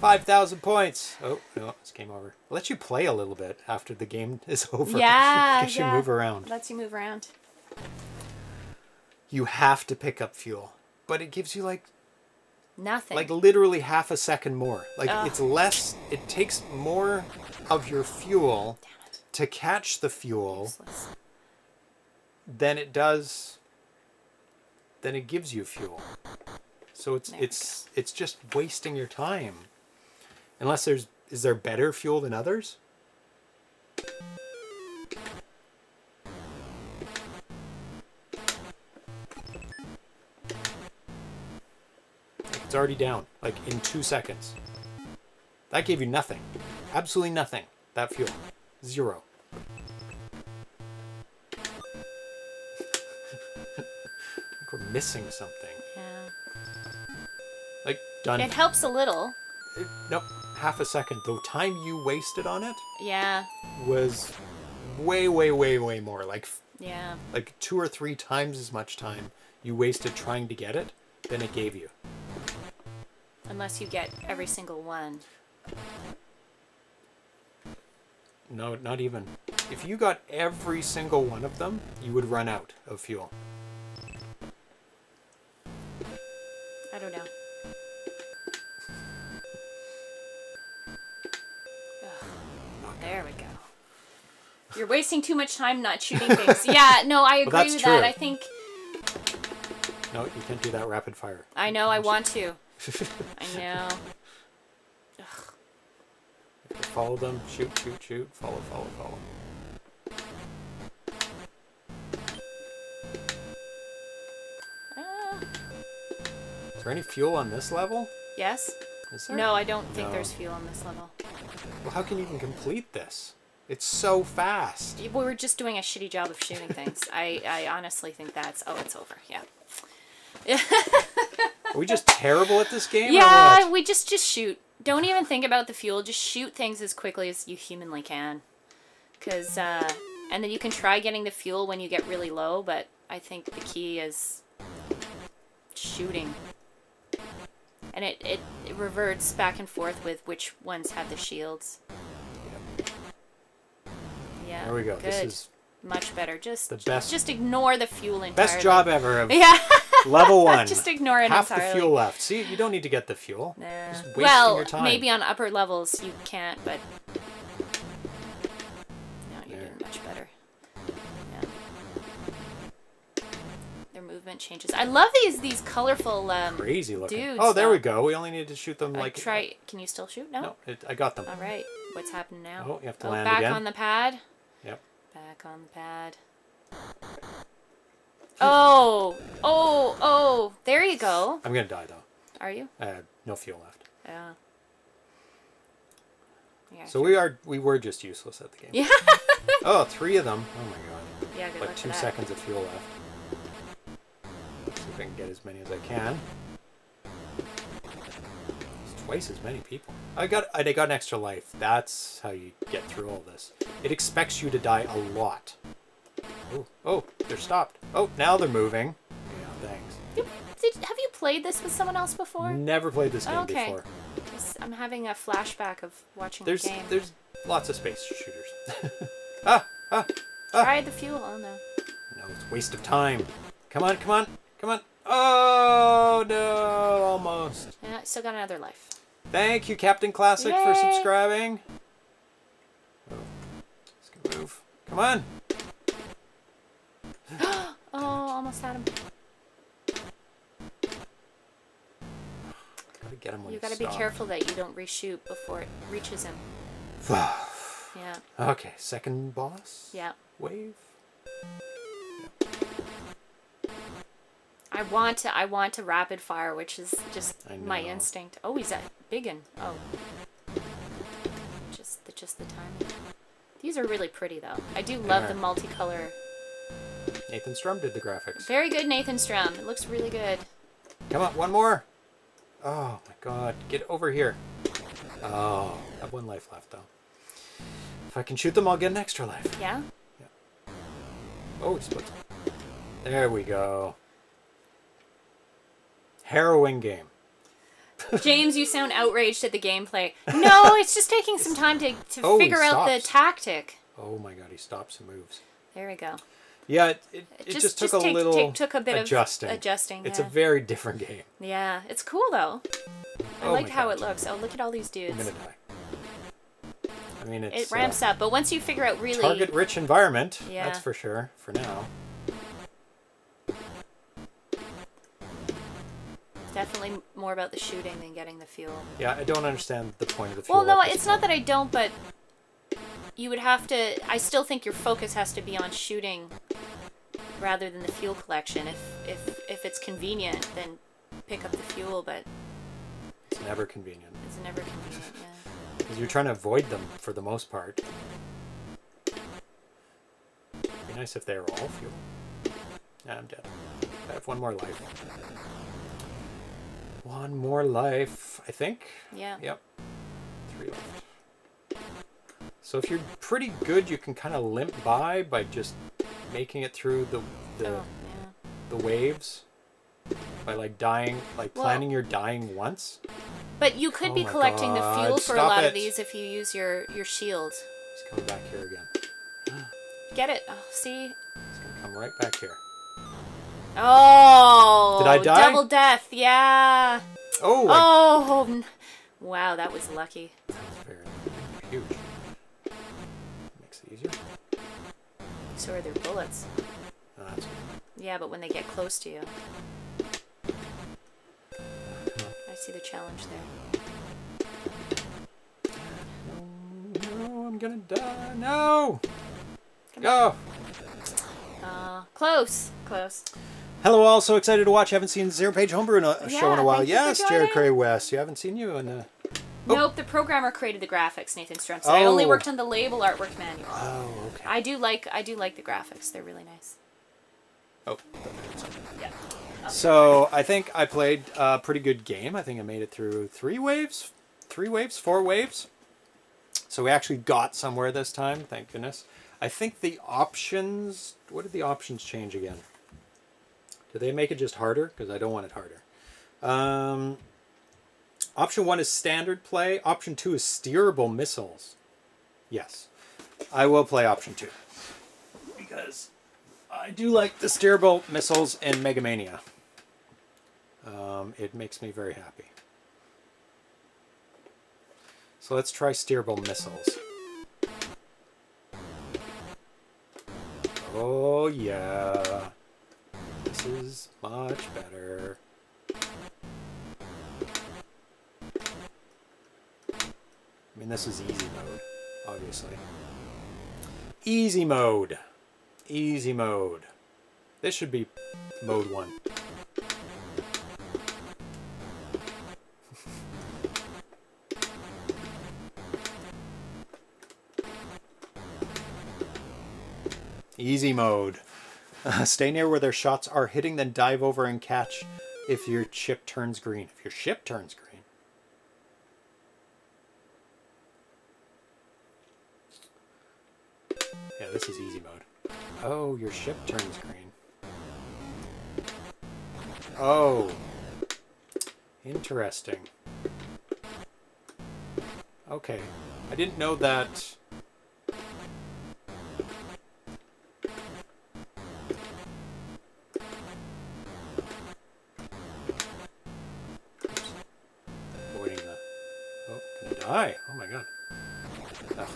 5,000 points. Oh, no, it's game over. I'll let you play a little bit after the game is over. Yeah, you move around. Lets you move around. You have to pick up fuel, but it gives you like... Nothing. Like literally half a second more. Like it's less, it takes more of your fuel to catch the fuel than it does, than it gives you fuel. So it's just wasting your time. Unless is there better fuel than others? It's already down, like in 2 seconds. That gave you nothing. Absolutely nothing. That fuel. Zero. I think we're missing something. Yeah. Like done. It helps a little. Nope. Half a second. The time you wasted on it was way more. Like like 2 or 3 times as much time you wasted trying to get it than it gave you. Unless you get every single one. No, not even. If you got every single one of them, you would run out of fuel. I don't know. You're wasting too much time not shooting things. Yeah, no, I agree with that. I think No, you can't do that rapid fire. I know, I want to. I know. Ugh. Follow them. Shoot, shoot, shoot. Follow, follow, follow. Is there any fuel on this level? Yes. Is there? No, I don't think there's fuel on this level. Well, how can you even complete this? It's so fast. We were just doing a shitty job of shooting things. I honestly think that's... Oh, it's over. Yeah. Are we just terrible at this game? Yeah, we just shoot. Don't even think about the fuel. Just shoot things as quickly as you humanly can. Because... and then you can try getting the fuel when you get really low, but I think the key is shooting. And it reverts back and forth with which ones have the shields. Yeah. There we go. Good. This is much better. Just the best. Just ignore the fuel entirely. Best job ever. Of Level one. Just ignore it entirely. Half the fuel left. See, you don't need to get the fuel. Nah. Just wasting your time. Well, maybe on upper levels you can't, but no, you're doing much better. Movement changes. I love these colorful crazy looking dudes. Oh, there we go. We only need to shoot them like. Try. Can you still shoot? No. No, I got them. All right. What's happening now? Oh, you have to land back again. Back on the pad. Yep. Back on the pad. Oh, oh, oh! There you go. I'm gonna die though. Are you? No fuel left. Yeah. Yeah. So we were just useless at the game. Yeah. Oh, three of them. Oh my god. Yeah. Good luck for that. 2 seconds of fuel left. I can get as many as I can. It's twice as many people. I got an extra life. That's how you get through all this. It expects you to die a lot. Oh, oh, they're stopped. Oh, now they're moving. Yeah, thanks. Have you played this with someone else before? Never played this game before. I'm having a flashback of watching the game. There's lots of space shooters. Try the fuel. Oh, no. No, it's a waste of time. Come on, come on. Come on. Oh, no. Almost. And I still got another life. Thank you, Captain Classic, for subscribing. Oh, let's go move. Come on. Oh, almost had him. Gotta get him when you gotta be careful that you don't reshoot before it reaches him. Yeah. Okay, second boss? Yeah. Wave? I want to rapid fire, which is just my instinct. Oh, he's a big one. Oh, just the timing. These are really pretty, though. I do love the multicolor. Nathan Strum did the graphics. Very good, Nathan Strum. It looks really good. Come on, one more. Oh my God, get over here. Oh, I have one life left, though. If I can shoot them, I'll get an extra life. Yeah. Yeah. Oh, it splits. There we go. Harrowing game. James, you sound outraged at the gameplay. No, it's just taking some time to figure out the tactic. Oh my god, he stops and moves. There we go. Yeah, it just took a bit of adjusting. It's a very different game. Yeah, it's cool though. I like how it looks. Oh, look at all these dudes. I'm gonna die. I mean, it ramps up, but once you figure out really target-rich environment, that's for sure. For now. Definitely more about the shooting than getting the fuel. Yeah, I don't understand the point of the fuel. Well, no, it's not that I don't, but you would have to... I still think your focus has to be on shooting rather than the fuel collection. If it's convenient, then pick up the fuel, but... It's never convenient. It's never convenient, yeah. Because you're trying to avoid them for the most part. It'd be nice if they were all fuel. Nah, I'm dead. I have one more life. One more life, I think. Yeah. Yep. Three left. So if you're pretty good, you can kind of limp by just making it through the waves by like dying, like planning your dying once. But you could be collecting the fuel for a lot of these if you use your shield. He's coming back here again. Get it? Oh, see. He's gonna come right back here. Oh! Did I die? Double death, yeah. Oh! Oh! Wow, that was lucky. That was very huge. Makes it easier. So are their bullets. Oh, that's good. Yeah, but when they get close to you. see the challenge there. No, I'm gonna die. No! Go! Close. Close. Hello all, so excited to watch. Haven't seen Zero Page Homebrew in a show in a while. Yes, Jared Curry West. You haven't seen you in a... Oh. Nope, the programmer created the graphics, Nathan Strum. So I only worked on the label artwork manual. Oh, okay. I do like the graphics. They're really nice. Oh. Yeah. So I think I played a pretty good game. I think I made it through four waves. So we actually got somewhere this time, thank goodness. I think the options, what did the options change again? Did they make it just harder? Because I don't want it harder. Option 1 is standard play. Option 2 is steerable missiles. Yes, I will play option 2. Because I do like the steerable missiles in Mega Mania. It makes me very happy. So let's try steerable missiles. Oh yeah. This is much better. I mean, this is easy mode, obviously. Easy mode. Easy mode. This should be mode 1. Easy mode. Stay near where their shots are hitting, then dive over and catch if your ship turns green. If your ship turns green. Yeah, this is easy mode. Oh, your ship turns green. Oh. Interesting. Okay. I didn't know that... Oops. Avoiding the... Oh, gonna die. Oh my god. Ugh.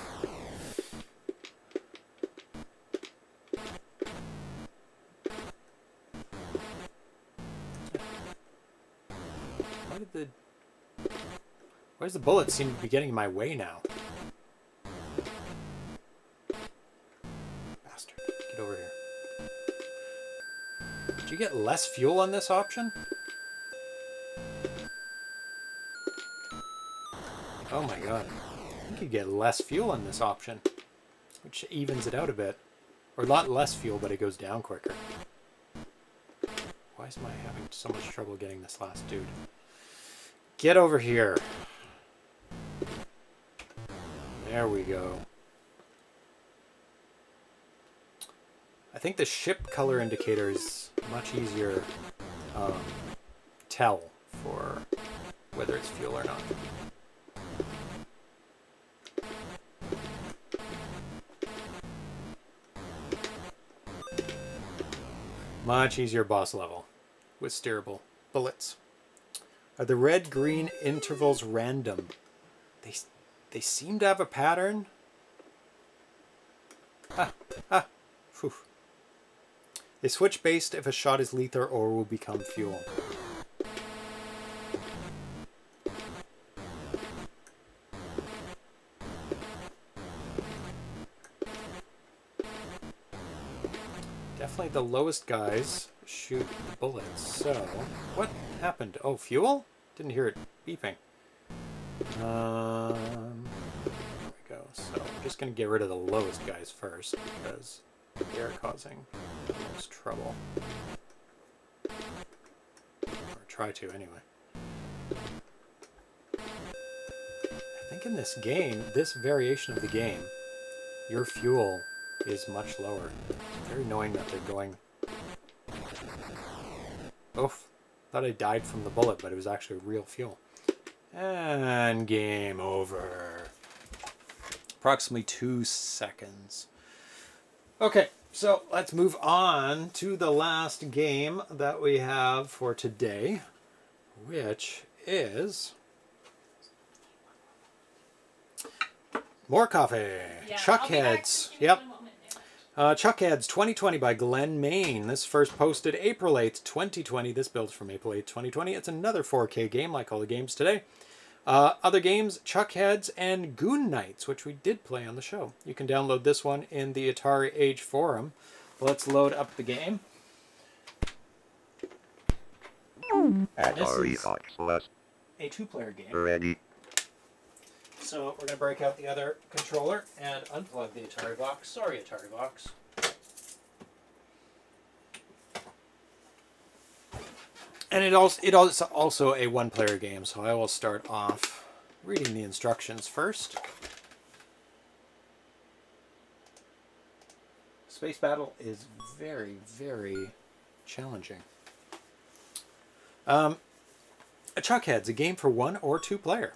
Why does the bullet seem to be getting in my way now? Bastard. Get over here. Did you get less fuel on this option? Oh my god. I think you get less fuel on this option. Which evens it out a bit. Or a lot less fuel, but it goes down quicker. Why am I having so much trouble getting this last dude? Get over here. There we go. I think the ship color indicator is much easier tell for whether it's fuel or not. Much easier boss level with steerable bullets. Are the red-green intervals random? They seem to have a pattern. Ah, ah, phew. They switch based if a shot is lethal or will become fuel. Definitely the lowest guys shoot the bullets. So, what happened? Oh, fuel? Didn't hear it beeping. There we go. So I'm just going to get rid of the lowest guys first because they're causing the most trouble. Or try to, anyway. I think in this game, this variation of the game, your fuel is much lower. It's very annoying that they're going... Oof. Thought I died from the bullet, but it was actually real fuel. And game over. Approximately 2 seconds. Okay, so let's move on to the last game that we have for today, which is more coffee. Yeah, Chuck Heads. Yep. Chuck Heads 2020 by Glenn Main. This first posted April 8th, 2020. This builds from April 8th, 2020. It's another 4K game like all the games today. Other games, Chuck Heads and Goon Knights, which we did play on the show. You can download this one in the Atari Age forum. Let's load up the game. Atari Age, a two-player game. Ready. So we're going to break out the other controller and unplug the Atari box. Sorry, Atari box. And it is also a one-player game, so I will start off reading the instructions first. Space Battle is very, very challenging. Chuck Heads, a game for one or two player.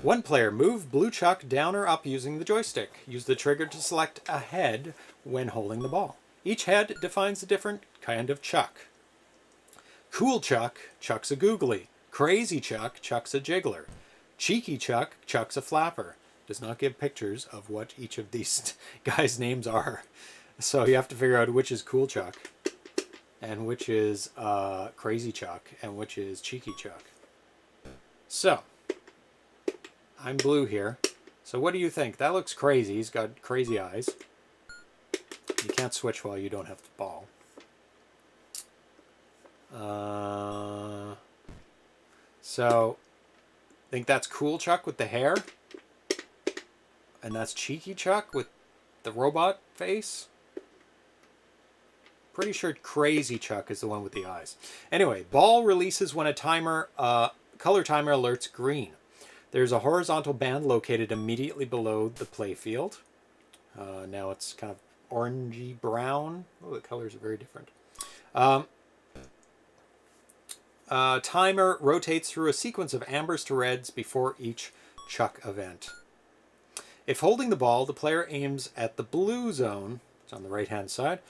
One player, move blue chuck down or up using the joystick. Use the trigger to select a head when holding the ball. Each head defines a different kind of chuck. Cool Chuck chucks a googly. Crazy Chuck chucks a jiggler. Cheeky Chuck chucks a flapper. Does not give pictures of what each of these guys' names are. So you have to figure out which is Cool Chuck and which is Crazy Chuck and which is Cheeky Chuck. So I'm blue here. So what do you think? That looks crazy. He's got crazy eyes. You can't switch while you don't have the ball. So I think that's Cool Chuck with the hair. And that's Cheeky Chuck with the robot face. Pretty sure Crazy Chuck is the one with the eyes. Anyway, ball releases when a timer, color timer alerts green. There's a horizontal band located immediately below the play field. Now it's kind of orangey brown. Oh, the colors are very different. Timer rotates through a sequence of ambers to reds before each chuck event. If holding the ball, the player aims at the blue zone. It's on the right-hand side.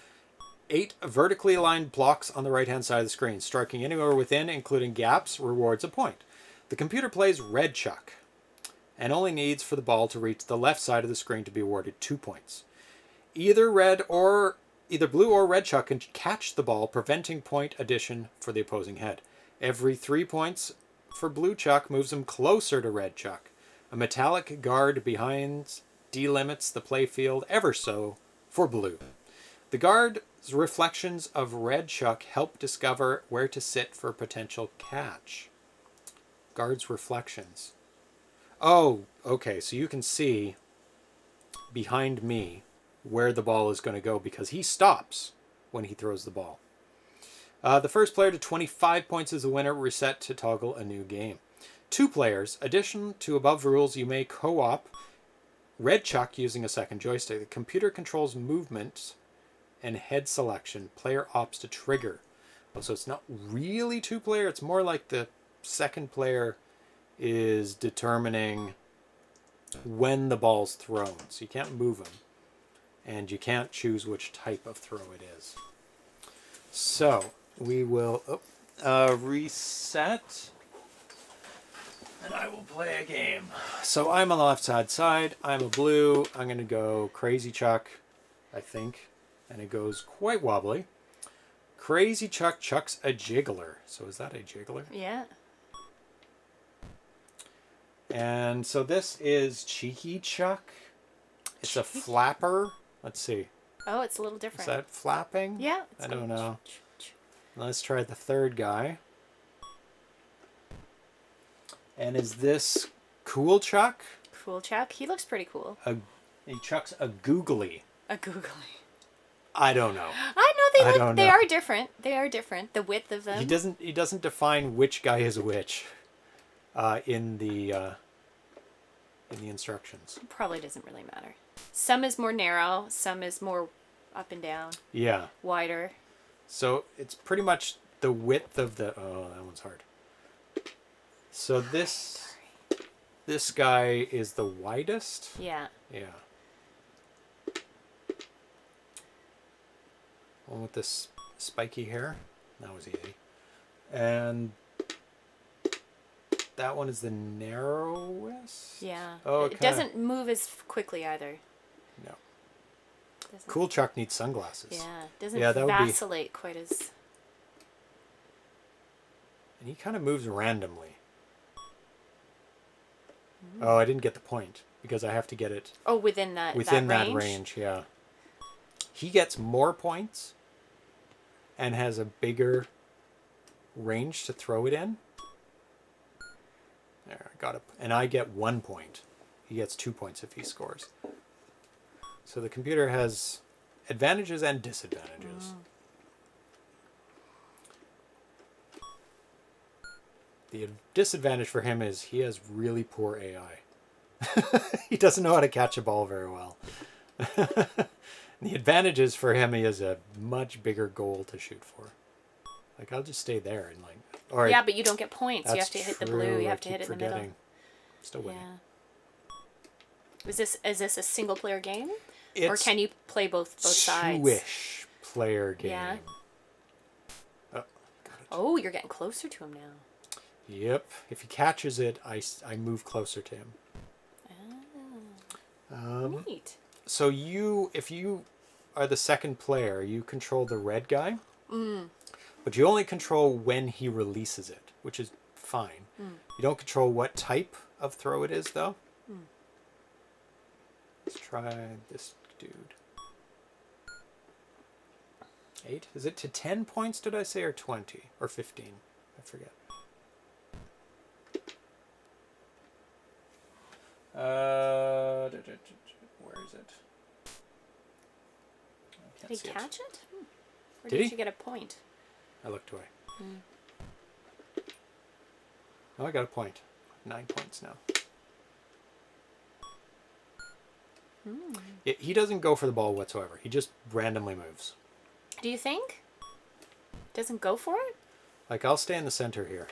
8 vertically aligned blocks on the right-hand side of the screen. Striking anywhere within, including gaps, rewards a point. The computer plays red chuck and only needs for the ball to reach the left side of the screen to be awarded 2 points. Either blue or red chuck can catch the ball, preventing point addition for the opposing head. Every 3 points for blue chuck moves him closer to red chuck. A metallic guard behind delimits the play field ever so for blue. The guard's reflections of red chuck help discover where to sit for potential catch. Guard's reflections. Oh, okay, so you can see behind me where the ball is going to go because he stops when he throws the ball. The first player to 25 points is the winner. Reset to toggle a new game. Two players. Addition to above rules, you may co-op red chuck using a second joystick. The computer controls movement and head selection. Player opts to trigger. Oh, so it's not really two player. It's more like the second player is determining when the ball's thrown, so you can't move them and you can't choose which type of throw it is. So we will reset and I will play a game. So I'm on the left side, I'm a blue, I'm going to go Crazy Chuck, I think, and it goes quite wobbly. Crazy Chuck chucks a jiggler. So is that a jiggler? Yeah. And so this is Cheeky Chuck. It's a flapper. Let's see. Oh, it's a little different. Is that flapping? Yeah. I don't know. Let's try the third guy. And is this Cool Chuck? Cool Chuck. He looks pretty cool. He chucks a googly. A googly. I don't know. I know they look. They are different. They are different. The width of them. He doesn't define which guy is which. In the instructions. It probably doesn't really matter. Some is more narrow, some is more up and down. Yeah. Wider. So it's pretty much the width of the... Oh, that one's hard. So this guy is the widest? Yeah. Yeah. One with this spiky hair. That was easy. And... that one is the narrowest? Yeah. Oh, it doesn't move as quickly either. No. Cool Truck needs sunglasses. Yeah, doesn't vacillate quite as... And he kind of moves randomly. Mm. Oh, I didn't get the point, because I have to get it... Oh, within that range? Within that range, yeah. He gets more points and has a bigger range to throw it in. There, I got it. And I get 1 point. He gets 2 points if he scores. So the computer has advantages and disadvantages. Mm. The disadvantage for him is he has really poor AI. He doesn't know how to catch a ball very well. The advantage is for him he has a much bigger goal to shoot for. Like, I'll just stay there and like... All right, yeah, but you don't get points. You have to hit the blue. You have to hit it in the middle. Still winning. Yeah. Is this a single player game, or can you play both sides? Two-ish player game. Yeah. Oh, you're getting closer to him now. Yep. If he catches it, I move closer to him. Oh. Neat. So if you are the second player, you control the red guy. Mm. But you only control when he releases it, which is fine. Mm. You don't control what type of throw it is, though. Mm. Let's try this dude. 8? Is it to 10 points, did I say, or 20? Or 15? I forget. Where is it? I can't see it. Did he catch it? Or did you get a point? I looked away. Mm. Oh, I got a point. 9 points now. Mm. He doesn't go for the ball whatsoever. He just randomly moves. Do you think? Doesn't go for it? Like, I'll stay in the center here.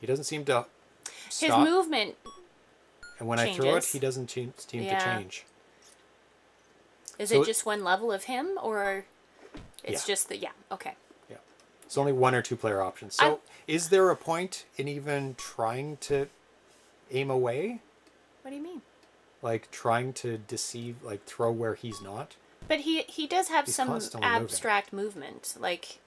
He doesn't seem to stop. His movement And when changes. I throw it, he doesn't seem to change. Is it just one level of him, or it's just the... Yeah, okay. It's only one or two player options. So is there a point in even trying to aim away? What do you mean? Like trying to deceive, like throw where he's not? But he does have some abstract movement. Like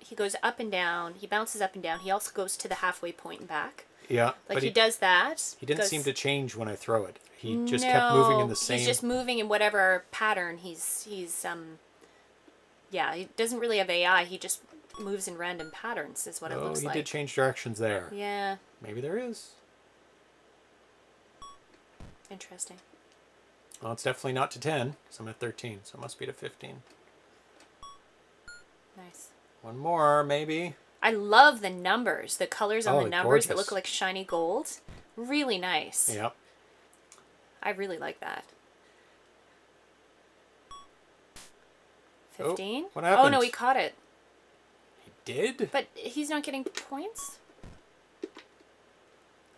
he goes up and down. He bounces up and down. He also goes to the halfway point and back. Yeah. Like he does that. He didn't seem to change when I throw it. He just kept moving in the same... He's just moving in whatever pattern he's Yeah, he doesn't really have AI. He just... moves in random patterns is what it looks like. Oh, he did change directions there. Yeah. Maybe there is. Interesting. Well, it's definitely not to 10, so I'm at 13, so it must be to 15. Nice. One more, maybe. I love the numbers, the colors on the numbers that look like shiny gold. Really nice. Yep. I really like that. 15? Oh, what happened? Oh, no, he caught it. Did? But he's not getting points?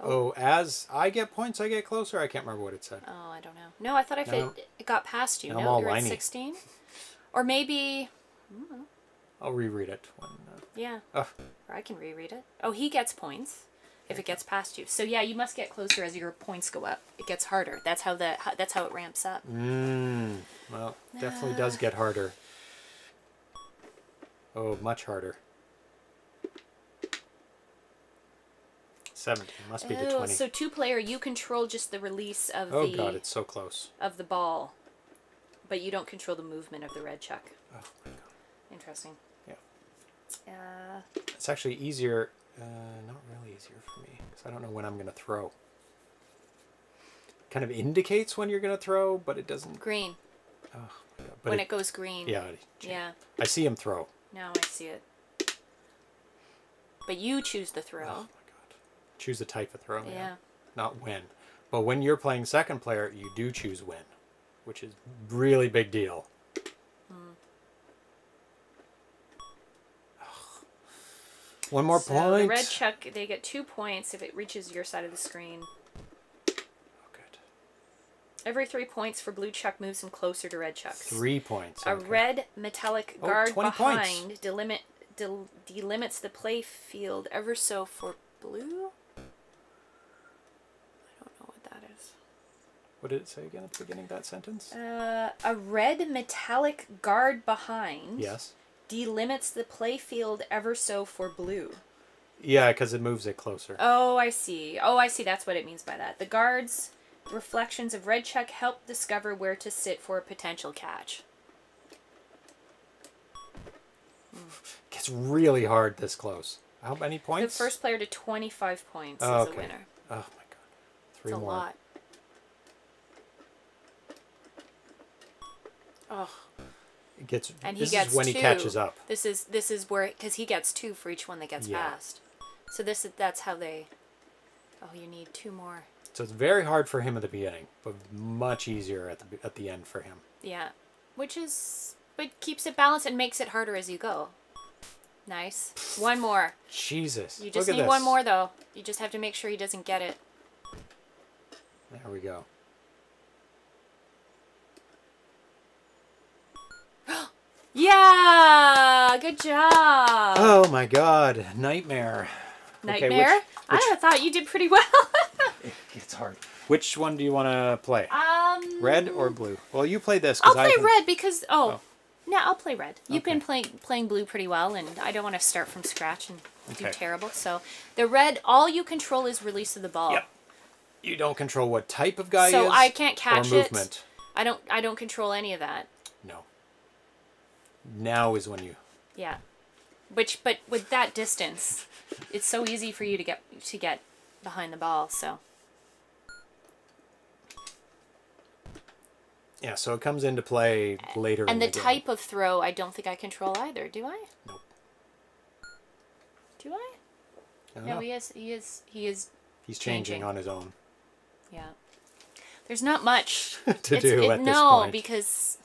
Oh, as I get points, I get closer. I can't remember what it said. Oh, I don't know. No, I thought it got past you. No, you're at 16? Or maybe... I don't know. I'll reread it. Yeah. Oh. Or I can reread it. Oh, he gets points if it gets past you. So yeah, you must get closer as your points go up. It gets harder. That's how it ramps up. Mm. Well, it definitely does get harder. Oh, much harder. 17 must be the 20. So two player, you control just the release of the. Oh god, it's so close. Of the ball, but you don't control the movement of the red chuck. Oh my god. Interesting. Yeah. It's actually easier. Not really easier for me because I don't know when I'm gonna throw. It kind of indicates when you're gonna throw, but it doesn't. Green. Oh my god. But when it goes green. Yeah. Yeah. I see him throw. No, I see it. But you choose the throw. Oh. Choose the type of throw, yeah. Not when. But when you're playing second player, you do choose when, which is really big deal. Mm. One more point. The red chuck, they get 2 points if it reaches your side of the screen. Oh, good. Every 3 points for blue chuck moves him closer to red chuck. 3 points. Okay. A red metallic guard behind delimits the play field ever so for blue. I don't know what that is. What did it say again at the beginning of that sentence? A red metallic guard behind. Yes. Delimits the playfield ever so for blue. Yeah, because it moves it closer. Oh, I see. Oh, I see. That's what it means by that. The guard's reflections of red Chuck help discover where to sit for a potential catch. It gets really hard this close. How many points? The first player to 25 points is the winner. Oh, my God. Three more. It's a lot. Oh. It gets, and he gets when two. He catches up. This is where, because he gets two for each one that gets past. So that's how they. Oh, you need two more. So it's very hard for him at the beginning, but much easier at the end for him. Yeah, but keeps it balanced and makes it harder as you go. Nice. One more. Jesus. You just need one more though. You just have to make sure he doesn't get it. There we go. Yeah, good job. Oh my God, nightmare. Okay, I thought you did pretty well. It's hard. Which one do you want to play? Red or blue? Well, you play this. I'll play red because no, I'll play red. You've been playing blue pretty well, and I don't want to start from scratch and do terrible. So the red, all you control is release of the ball. Yep. You don't control what type of guy is. So I can't catch it. I don't control any of that. No. Now is when you but with that distance it's so easy for you to get behind the ball, so yeah, so it comes into play later and the type of throw I don't think I control either. Do I? Nope. Do I? No, he's changing on his own. Yeah, there's not much to do at this point. Because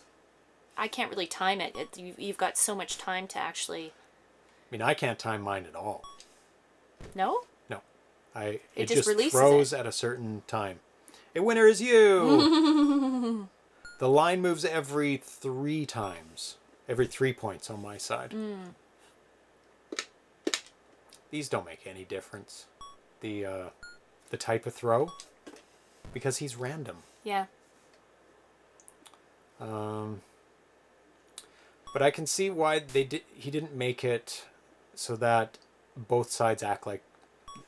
I can't really time it. You've got so much time to actually. I mean, I can't time mine at all. No? No. It just throws at a certain time. A winner is you! The line moves every 3 points on my side. Mm. These don't make any difference. The type of throw. Because he's random. Yeah. But I can see why they he didn't make it so that both sides act like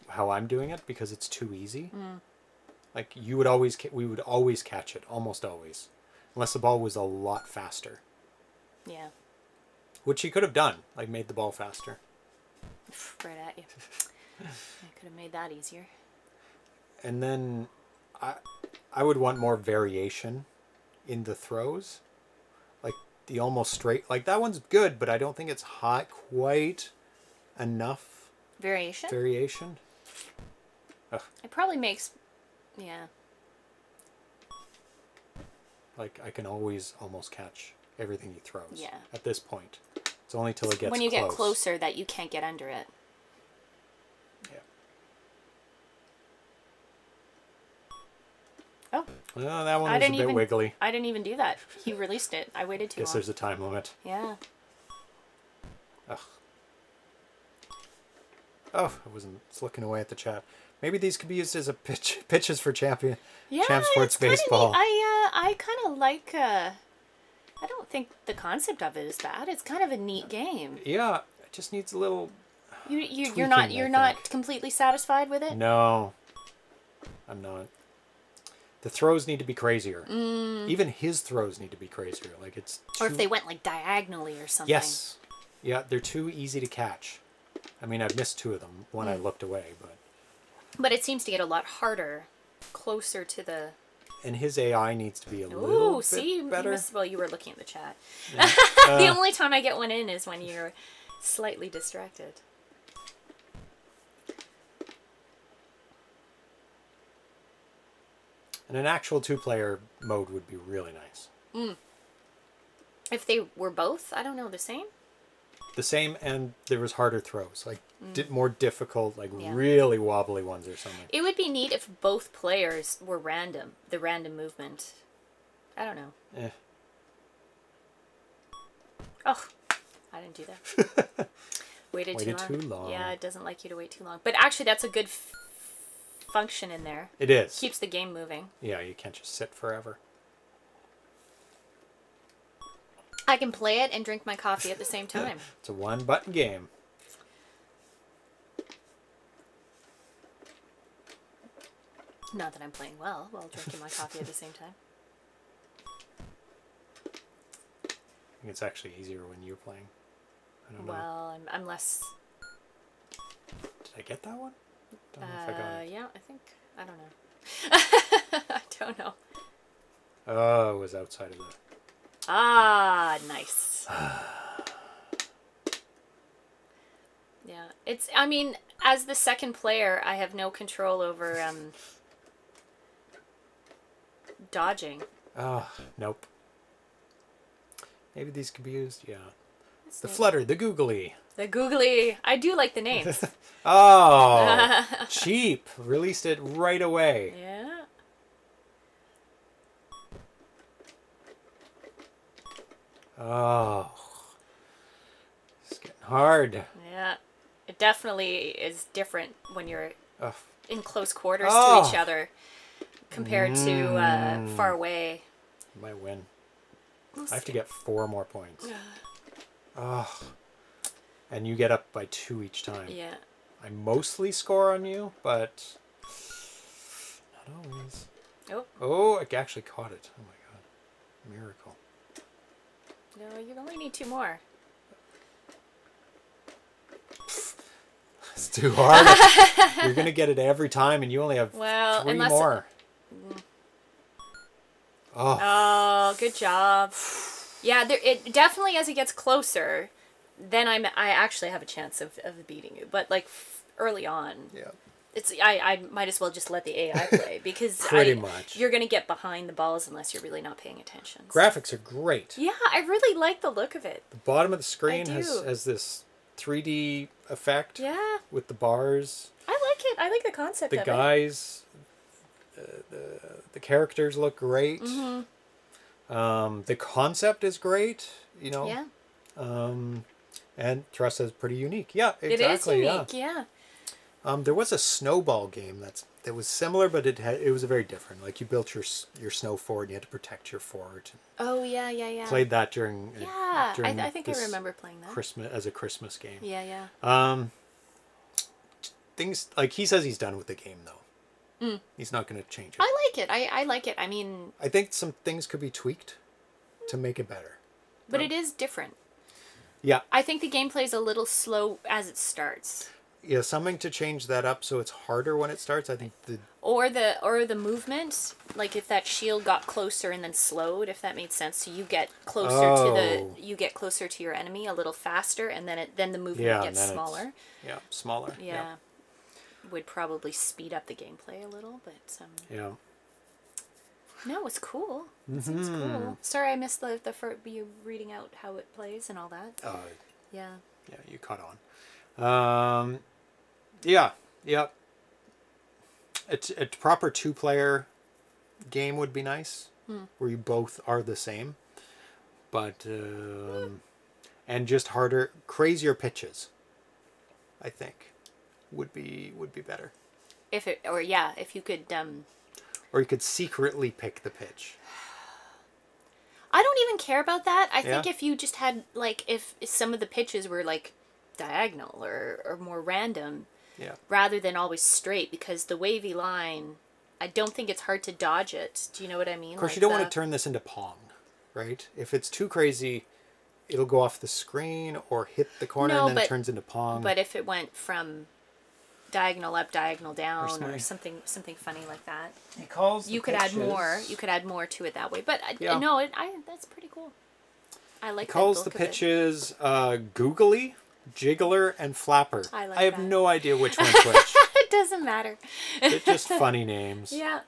how I'm doing it, because it's too easy. Mm. Like we would always catch it, almost always, unless the ball was a lot faster. Yeah. Which he could have done, like made the ball faster. Right at you. I could have made that easier. And then I would want more variation in the throws. The almost straight, like that one's good, but I don't think it's quite enough variation. Ugh. It probably makes, yeah. Like I can always almost catch everything he throws. Yeah. At this point, it's only till it gets when you get closer that you can't get under it. Yeah. Oh. No, that one was a bit wiggly. I didn't even do that. He released it. I waited too long. Guess there's a time limit. Yeah. Ugh. Oh, I wasn't looking away at the chat. Maybe these could be used as a pitches for champion. Yeah, Champ Sports Baseball. I kind of like. I don't think the concept of it is bad. It's kind of a neat game. Yeah, it just needs a little. You're not completely satisfied with it. No, I'm not. The throws need to be crazier. Mm. Even his throws need to be crazier. Like it's too... Or if they went like diagonally or something. Yes. Yeah, they're too easy to catch. I mean, I've missed two of them. One I looked away, but... But it seems to get a lot harder, closer to the... And his AI needs to be a little bit better. Well, you were looking at the chat. Yeah. The only time I get one in is when you're slightly distracted. And an actual two-player mode would be really nice. Mm. If they were both, I don't know, the same? The same, and there was harder throws. Like, more difficult, like really wobbly ones or something. It would be neat if both players were random. The random movement. I don't know. Eh. Oh, I didn't do that. Waited too long. Yeah, it doesn't like you to wait too long. But actually, that's a good... function in there. It is. Keeps the game moving. Yeah, you can't just sit forever. I can play it and drink my coffee at the same time. It's a one-button game. Not that I'm playing well while drinking my coffee at the same time. I think it's actually easier when you're playing. I don't know. Well, I'm less... Did I get that one? Don't know if I got it. Yeah, I think. I don't know. I don't know. Oh, it was outside of the... Ah, nice. Yeah, it's... I mean, as the second player, I have no control over dodging. Oh, nope. Maybe these could be used, yeah. That's the nice. Flutter, the Googly. The Googly. I do like the names. Oh, cheap. Released it right away. Yeah. Oh. It's getting hard. Yeah. It definitely is different when you're in close quarters to each other compared to far away. You might win. I have to get 4 more points. Oh. And you get up by 2 each time. Yeah. I mostly score on you, but not always. Oh. Oh, I actually caught it. Oh my god. Miracle. No, you only need 2 more. It's too hard. You're going to get it every time, and you only have 3 more. Oh. Oh, good job. Yeah, there, it definitely, as it gets closer, then I actually have a chance of beating you. But, like, early on, yeah, it's I might as well just let the AI play, because Pretty much. You're going to get behind the balls unless you're really not paying attention. So. Graphics are great. Yeah, I really like the look of it. The bottom of the screen has this 3D effect with the bars. I like it. I like the concept of it. The guys... The characters look great. Mm-hmm. The concept is great, you know. Yeah. And Thrust is pretty unique. Yeah, exactly. It is unique. Yeah. There was a snowball game that was similar, but it was very different. Like, you built your snow fort, and you had to protect your fort. Oh yeah. Played that during during I think I remember playing that as a Christmas game. Yeah. Things like, he says he's done with the game though. Mm. He's not going to change it. I like it. I like it. I mean... I think some things could be tweaked to make it better. But it is different. Yeah. I think the gameplay is a little slow as it starts. Yeah, something to change that up so it's harder when it starts. I think the... Or the movement. Like, if that shield got closer and then slowed, if that made sense. So you get closer to your enemy a little faster, and then the movement gets smaller. Yeah, smaller. Yeah. Would probably speed up the gameplay a little, but no, it's cool. Mm-hmm. It seems cool. Sorry, I missed the first, you reading out how it plays and all that. Oh, yeah, you caught on. Yeah. It's a proper 2-player game would be nice, where you both are the same, but and just harder, crazier pitches. I think. Would be better if you could or you could secretly pick the pitch. I don't even care about that. I think if you just had, like, if some of the pitches were like diagonal or more random rather than always straight, because the wavy line, I don't think it's hard to dodge it. Do you know what I mean? Of course, like, you don't want to turn this into Pong, right? If it's too crazy, it'll go off the screen or hit the corner and then it turns into Pong. But if it went from diagonal up, diagonal down, or something funny like that. You could add more. You could add more to it that way. But that's pretty cool. I like. He calls the pitches Googly, Jiggler, and Flapper. I like. I have no idea which one's which. It doesn't matter. They're just funny names. Yeah.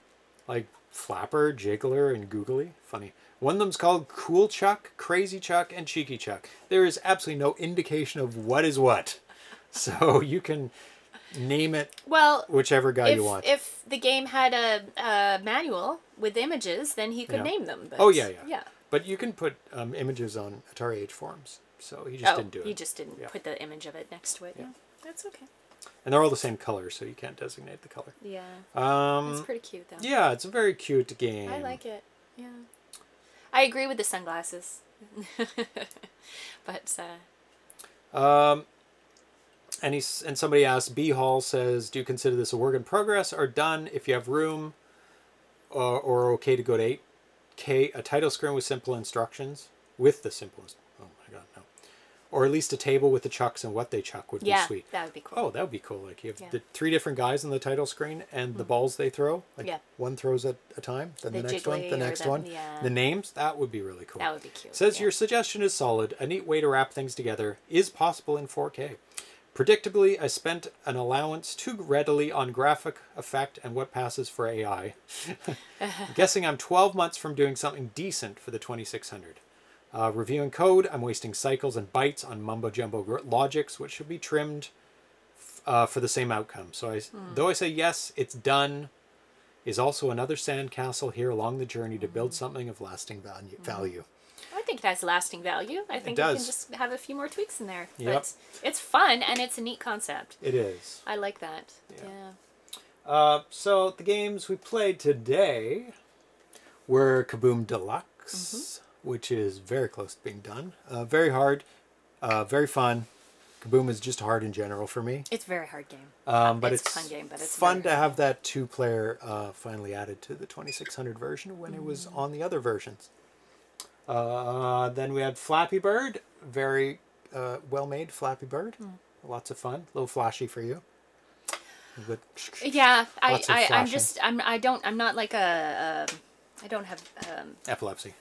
Like Flapper, Jiggler, and Googly. Funny. One of them's called Cool Chuck, Crazy Chuck, and Cheeky Chuck. There is absolutely no indication of what is what, so you can. Name it whichever guy you want. If the game had a manual with images, then he could name them. But yeah. But you can put images on Atari Age forums, so he just didn't do it. He just didn't put the image of it next to it. Yeah. That's okay. And they're all the same color, so you can't designate the color. Yeah. It's pretty cute, though. Yeah, it's a very cute game. I like it. Yeah. I agree with the sunglasses. But, and somebody asked, B. Hall says, do you consider this a work in progress or done if you have room or okay to go to 8K? A title screen with simple instructions? With the simplest. Oh, my God, no. Or at least a table with the chucks and what they chuck would be sweet. Yeah, that would be cool. Oh, that would be cool. Like, you have the three different guys on the title screen and the balls they throw. Like, one throws at a time, then the next one, the next one. Yeah. The names, that would be really cool. That would be cute. Says, your suggestion is solid. A neat way to wrap things together is possible in 4K. Predictably, I spent an allowance too readily on graphic effect and what passes for AI. I'm guessing I'm 12 months from doing something decent for the 2600. Reviewing code, I'm wasting cycles and bytes on mumbo-jumbo logics, which should be trimmed for the same outcome. So though I say yes, it's done, is also another sandcastle here along the journey to build something of lasting value. I think it has lasting value. I think it does. You can just have a few more tweaks in there. Yep. But it's fun, and it's a neat concept. It is. I like that. Yeah. So the games we played today were Kaboom! Deluxe, which is very close to being done. Very hard, very fun. Kaboom! Is just hard in general for me. It's a very hard game. But it's a fun game, but it's fun to have that two-player finally added to the 2600 version when it was on the other versions. Then we had Flappy Bird, very well-made Flappy Bird. Lots of fun, a little flashy for you. But yeah, I'm not like a I don't have epilepsy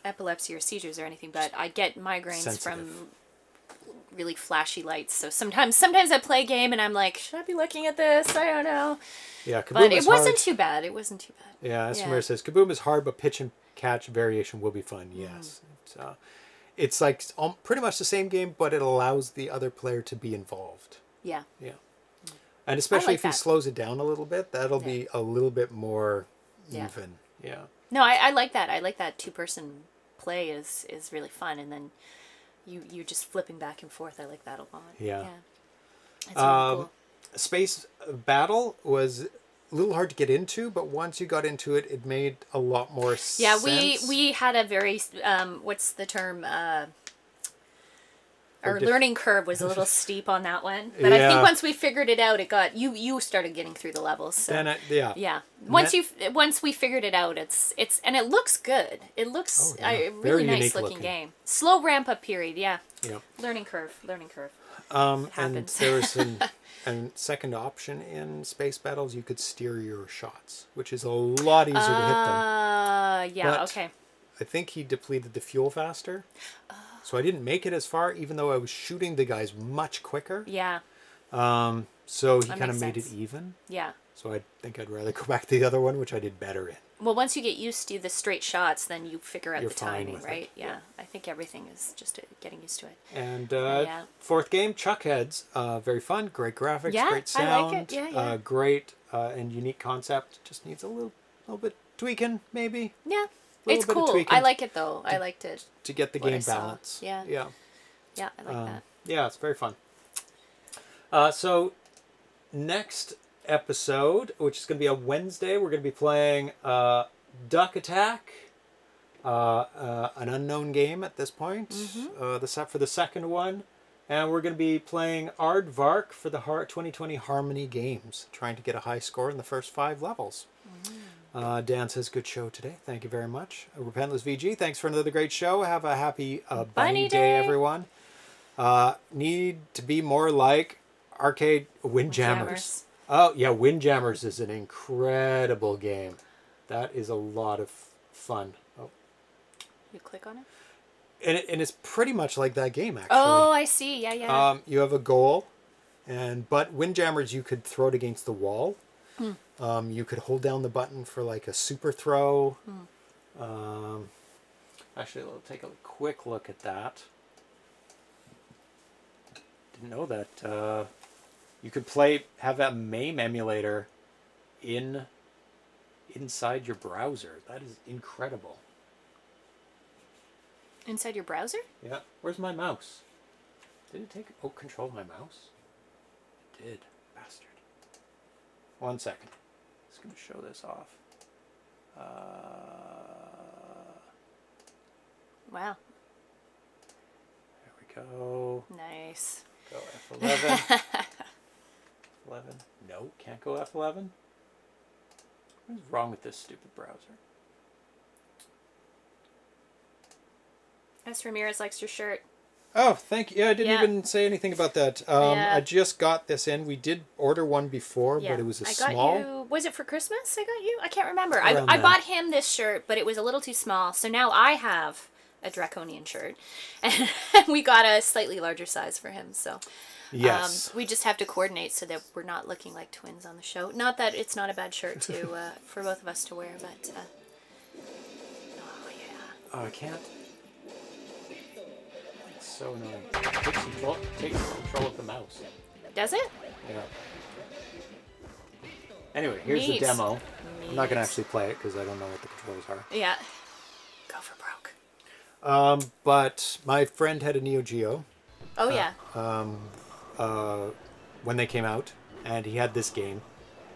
or seizures or anything, but I get migraines from really flashy lights. So sometimes I play a game and I'm like, should I be looking at this? I don't know. Yeah, Kaboom but it wasn't too bad. It wasn't too bad. Yeah, as Samira says, Kaboom is hard, but pitch and catch variation will be fun. Yes, it's like pretty much the same game, but it allows the other player to be involved. Yeah. Yeah, and especially if he slows it down a little bit, that'll be a little bit more even. Yeah. No, I like that. I like that two-person play is really fun, and then you're just flipping back and forth. I like that a lot. Yeah. That's really cool. Space Battle was a little hard to get into, but once you got into it, it made a lot more sense. Yeah, we had a very what's the term? Our learning curve was a little steep on that one, but I think once we figured it out, it got you started getting through the levels. So. And once we figured it out, it's and it looks good. It looks a really nice looking game. Slow ramp up period. Yeah. Yeah. Learning curve. And there was a second option in Space Battles. You could steer your shots, which is a lot easier to hit them. Yeah. But okay. I think he depleted the fuel faster. So I didn't make it as far, even though I was shooting the guys much quicker. Yeah. So he kind of made it even. Yeah. So I think I'd rather go back to the other one, which I did better in. Well, once you get used to the straight shots, then you figure out the timing, right? Yeah. I think everything is just getting used to it. And fourth game, Chuck Heads. Very fun, great graphics, great sound. I like it. Yeah, yeah. Great and unique concept. Just needs a little bit tweaking, maybe. Yeah. It's cool. I like it though. I liked it. To get the game balance. Yeah. Yeah. Yeah, I like that. Yeah, it's very fun. So next episode, which is going to be on Wednesday, we're going to be playing Duck Attack, an unknown game at this point, for the second one. And we're going to be playing Aardvark for the 2020 Harmony Games, trying to get a high score in the first 5 levels. Dan says, good show today. Thank you very much. Repentless VG, thanks for another great show. Have a happy bunny day, everyone. Need to be more like arcade Windjammers. Oh, yeah, Windjammers is an incredible game. That is a lot of fun. Oh. You click on it? And it's pretty much like that game, actually. Oh, I see. Yeah, yeah. You have a goal, but Windjammers, you could throw it against the wall. You could hold down the button for like a super throw. Actually, we'll take a quick look at that. Didn't know that you could have that MAME emulator inside your browser. That is incredible. Inside your browser? Yeah. Where's my mouse? Did it take? Oh, control my mouse. It did. Bastard. 1 second. Just going to show this off. Wow. There we go. Nice. Go F11. 11. No, can't go F11. What's wrong with this stupid browser? S. Ramirez likes your shirt. Oh, thank you. Yeah, I didn't even say anything about that. I just got this in. We did order one before, but it was a small. Got you, was it for Christmas I got you? I can't remember. I bought him this shirt, but it was a little too small. So now I have a Draconian shirt, and we got a slightly larger size for him. So yes, we just have to coordinate so that we're not looking like twins on the show. Not that it's not a bad shirt to for both of us to wear, but oh yeah. Oh, I can't. So annoying. Takes control of the mouse. Does it? Yeah. Anyway, here's the demo. I'm not gonna actually play it because I don't know what the controls are. Yeah. Go for broke. But my friend had a Neo Geo. Oh yeah. When they came out, and he had this game,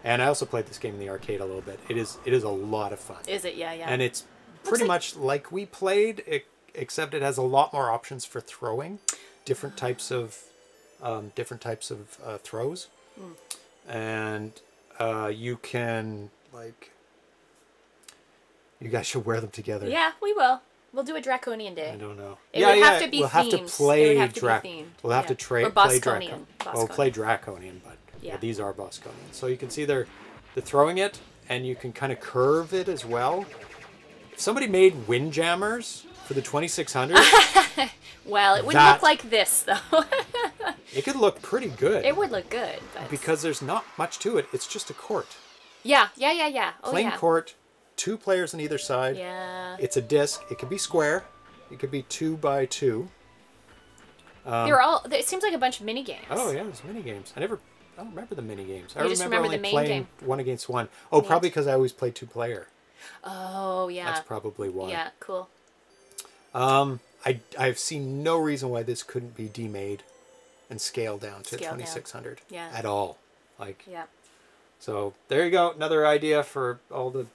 and I also played this game in the arcade a little bit. It is a lot of fun. Is it? Yeah, yeah. And it's pretty much like we played it. Except it has a lot more options for throwing, different types of throws, and you can like. You guys should wear them together. Yeah, we will. We'll do a Draconian day. I don't know. We'll have to play Draconian, but yeah, these are Bosconian. So you can see they're throwing it, and you can kind of curve it as well. If somebody made windjammers for the 2600. Well, it wouldn't look like this, though. It could look pretty good. It would look good. But... because there's not much to it. It's just a court. Yeah, yeah, yeah, yeah. Oh, plain court, 2 players on either side. Yeah. It's a disc. It could be square. It could be 2 by 2. It seems like a bunch of mini games. Oh, yeah, there's mini games. I don't remember the mini games. I just remember only playing the main game. 1 against 1. Oh, yeah. Probably because I always play 2-player. Oh, yeah. That's probably why. Yeah, cool. I've seen no reason why this couldn't be demade and scaled down to 2600 at all. Like, yeah. So there you go. Another idea for all the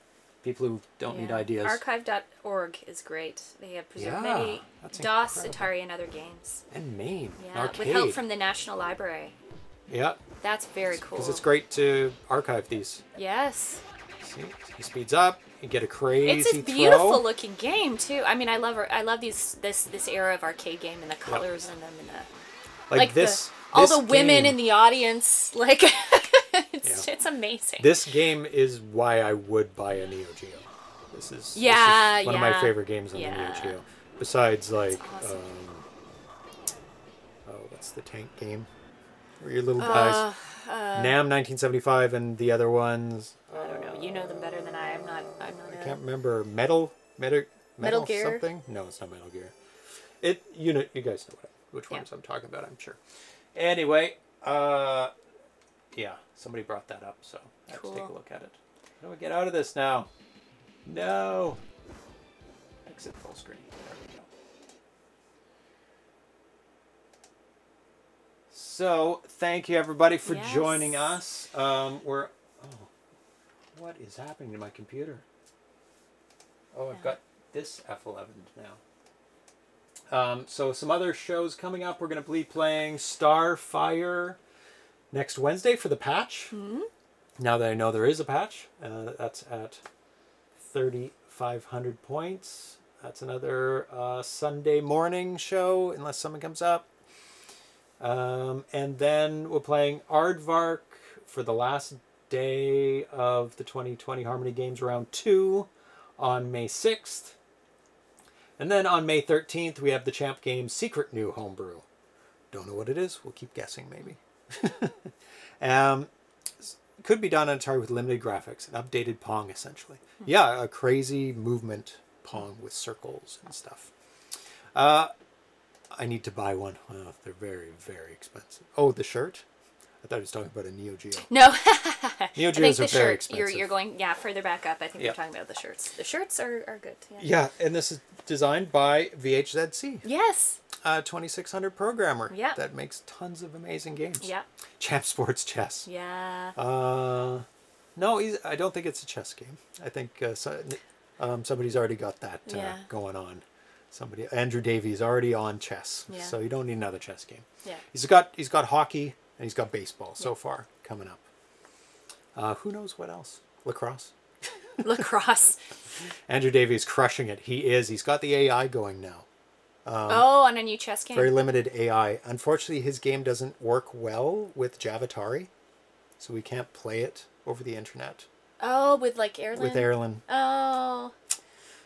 people who don't need ideas. Archive.org is great. They have preserved many DOS, Atari, and other games. And MAME. Yeah, with help from the National Library. Yeah. That's very cool. Because it's great to archive these. Yes. See, he speeds up. You get a crazy throw. It's a beautiful looking game too. I mean, I love this era of arcade game and the colors in them and the all the women in the audience. Like it's amazing. This game is why I would buy a Neo Geo. This is one of my favorite games on the Neo Geo. Besides, like what's the tank game? Where your little guys. NAM 1975 and the other ones. I don't know. You know them better than I. I can't remember. Metal Gear something? No, it's not Metal Gear. You guys know which ones I'm talking about, I'm sure. Anyway, yeah, somebody brought that up, so I have to take a look at it. How do I get out of this now? No. Exit full screen. There we go. So, thank you everybody for joining us. What is happening to my computer? Oh, I've got this F11 now. So some other shows coming up. We're going to be playing Starfire next Wednesday for the patch. Mm-hmm. Now that I know there is a patch, that's at 3,500 points. That's another Sunday morning show, unless someone comes up. And then we're playing Aardvark for the last day of the 2020 Harmony Games Round 2 on May 6th. And then on May 13th, we have the Champ Games Secret New Homebrew. Don't know what it is. We'll keep guessing, maybe. Could be done on Atari with limited graphics. An updated Pong, essentially. Yeah, a crazy movement Pong with circles and stuff. I need to buy one. Oh, they're very, very expensive. Oh, the shirt? I thought he was talking about a Neo Geo. No. Neo Geos are very expensive. You're going further back up. I think you're talking about the shirts. The shirts are good. Yeah, and this is designed by VHZC. Yes. 2600 programmer. Yeah. That makes tons of amazing games. Yeah. Champ Sports Chess. Yeah. No, I don't think it's a chess game. I think somebody's already got that going on. Andrew Davies already on chess, so you don't need another chess game. Yeah. He's got hockey and he's got baseball so far coming up. Who knows what else? Lacrosse. Lacrosse. Andrew Davies crushing it. He is. He's got the AI going now. On a new chess game. Very limited AI. Unfortunately, his game doesn't work well with Javatari, so we can't play it over the internet. Oh, with like Erlen? With Erlen. Oh.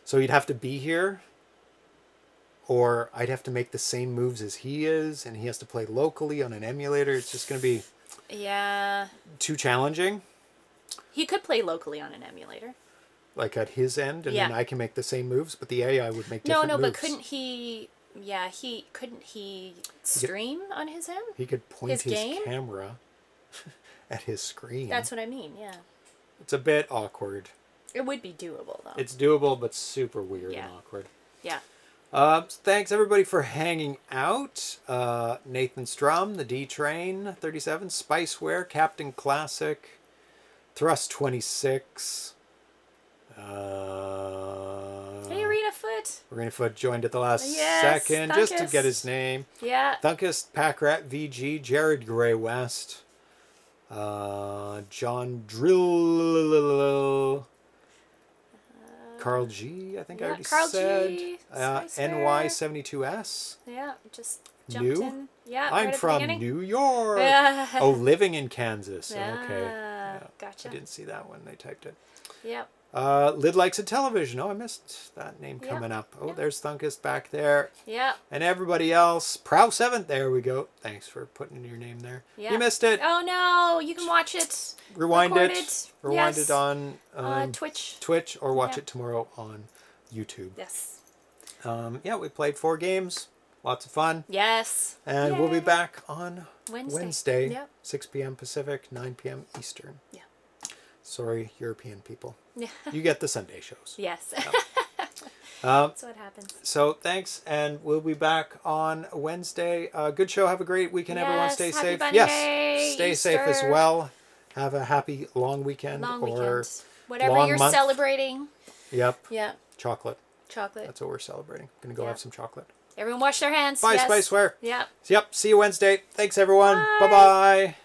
So you'd have to be here, or I'd have to make the same moves as he is, and he has to play locally on an emulator. It's just going to be too challenging. He could play locally on an emulator. Like at his end, and then I can make the same moves, but the AI would make different moves. No, but couldn't he... Yeah, couldn't he stream on his end? He could point his camera at his screen. That's what I mean, yeah. It's a bit awkward. It would be doable, though. It's doable, but super weird and awkward. Yeah. Thanks, everybody, for hanging out. Nathan Strum, The D-Train, 37, Spiceware, Captain Classic, Thrust 26... hey, Arena Foot joined at the last second Thunkus. Just to get his name. Yeah. Thunkus, Packrat, VG, Jared Gray West, John Drill, Carl G. I think I already Carl said. G, NY72S. Yeah, just jumped in. Yeah, I'm right from New York. Living in Kansas. Okay. Yeah. Gotcha. I didn't see that when they typed it. Yep. Lid Likes a Television. Oh, I missed that name coming up. Oh, there's Thunkus back there. Yeah. And everybody else. Prow7. There we go. Thanks for putting in your name there. Yeah. You missed it. Oh, no. You can watch it. Rewind it. Rewind it on Twitch. Twitch, or watch it tomorrow on YouTube. Yes. Yeah, we played 4 games. Lots of fun. Yes. And we'll be back on Wednesday. Yep. 6 p.m. Pacific, 9 p.m. Eastern. Yeah. Sorry, European people. Yeah. You get the Sunday shows. Yes. That's what happens. So thanks, and we'll be back on Wednesday. Good show. Have a great weekend, everyone. Stay safe. Monday, stay safe as well. Have a happy long weekend. Whatever long you're celebrating. Yep. Yeah. Chocolate. Chocolate. That's what we're celebrating. Gonna go have some chocolate. Everyone wash their hands. Bye, Spiceware. Yep. See you Wednesday. Thanks, everyone. Bye bye.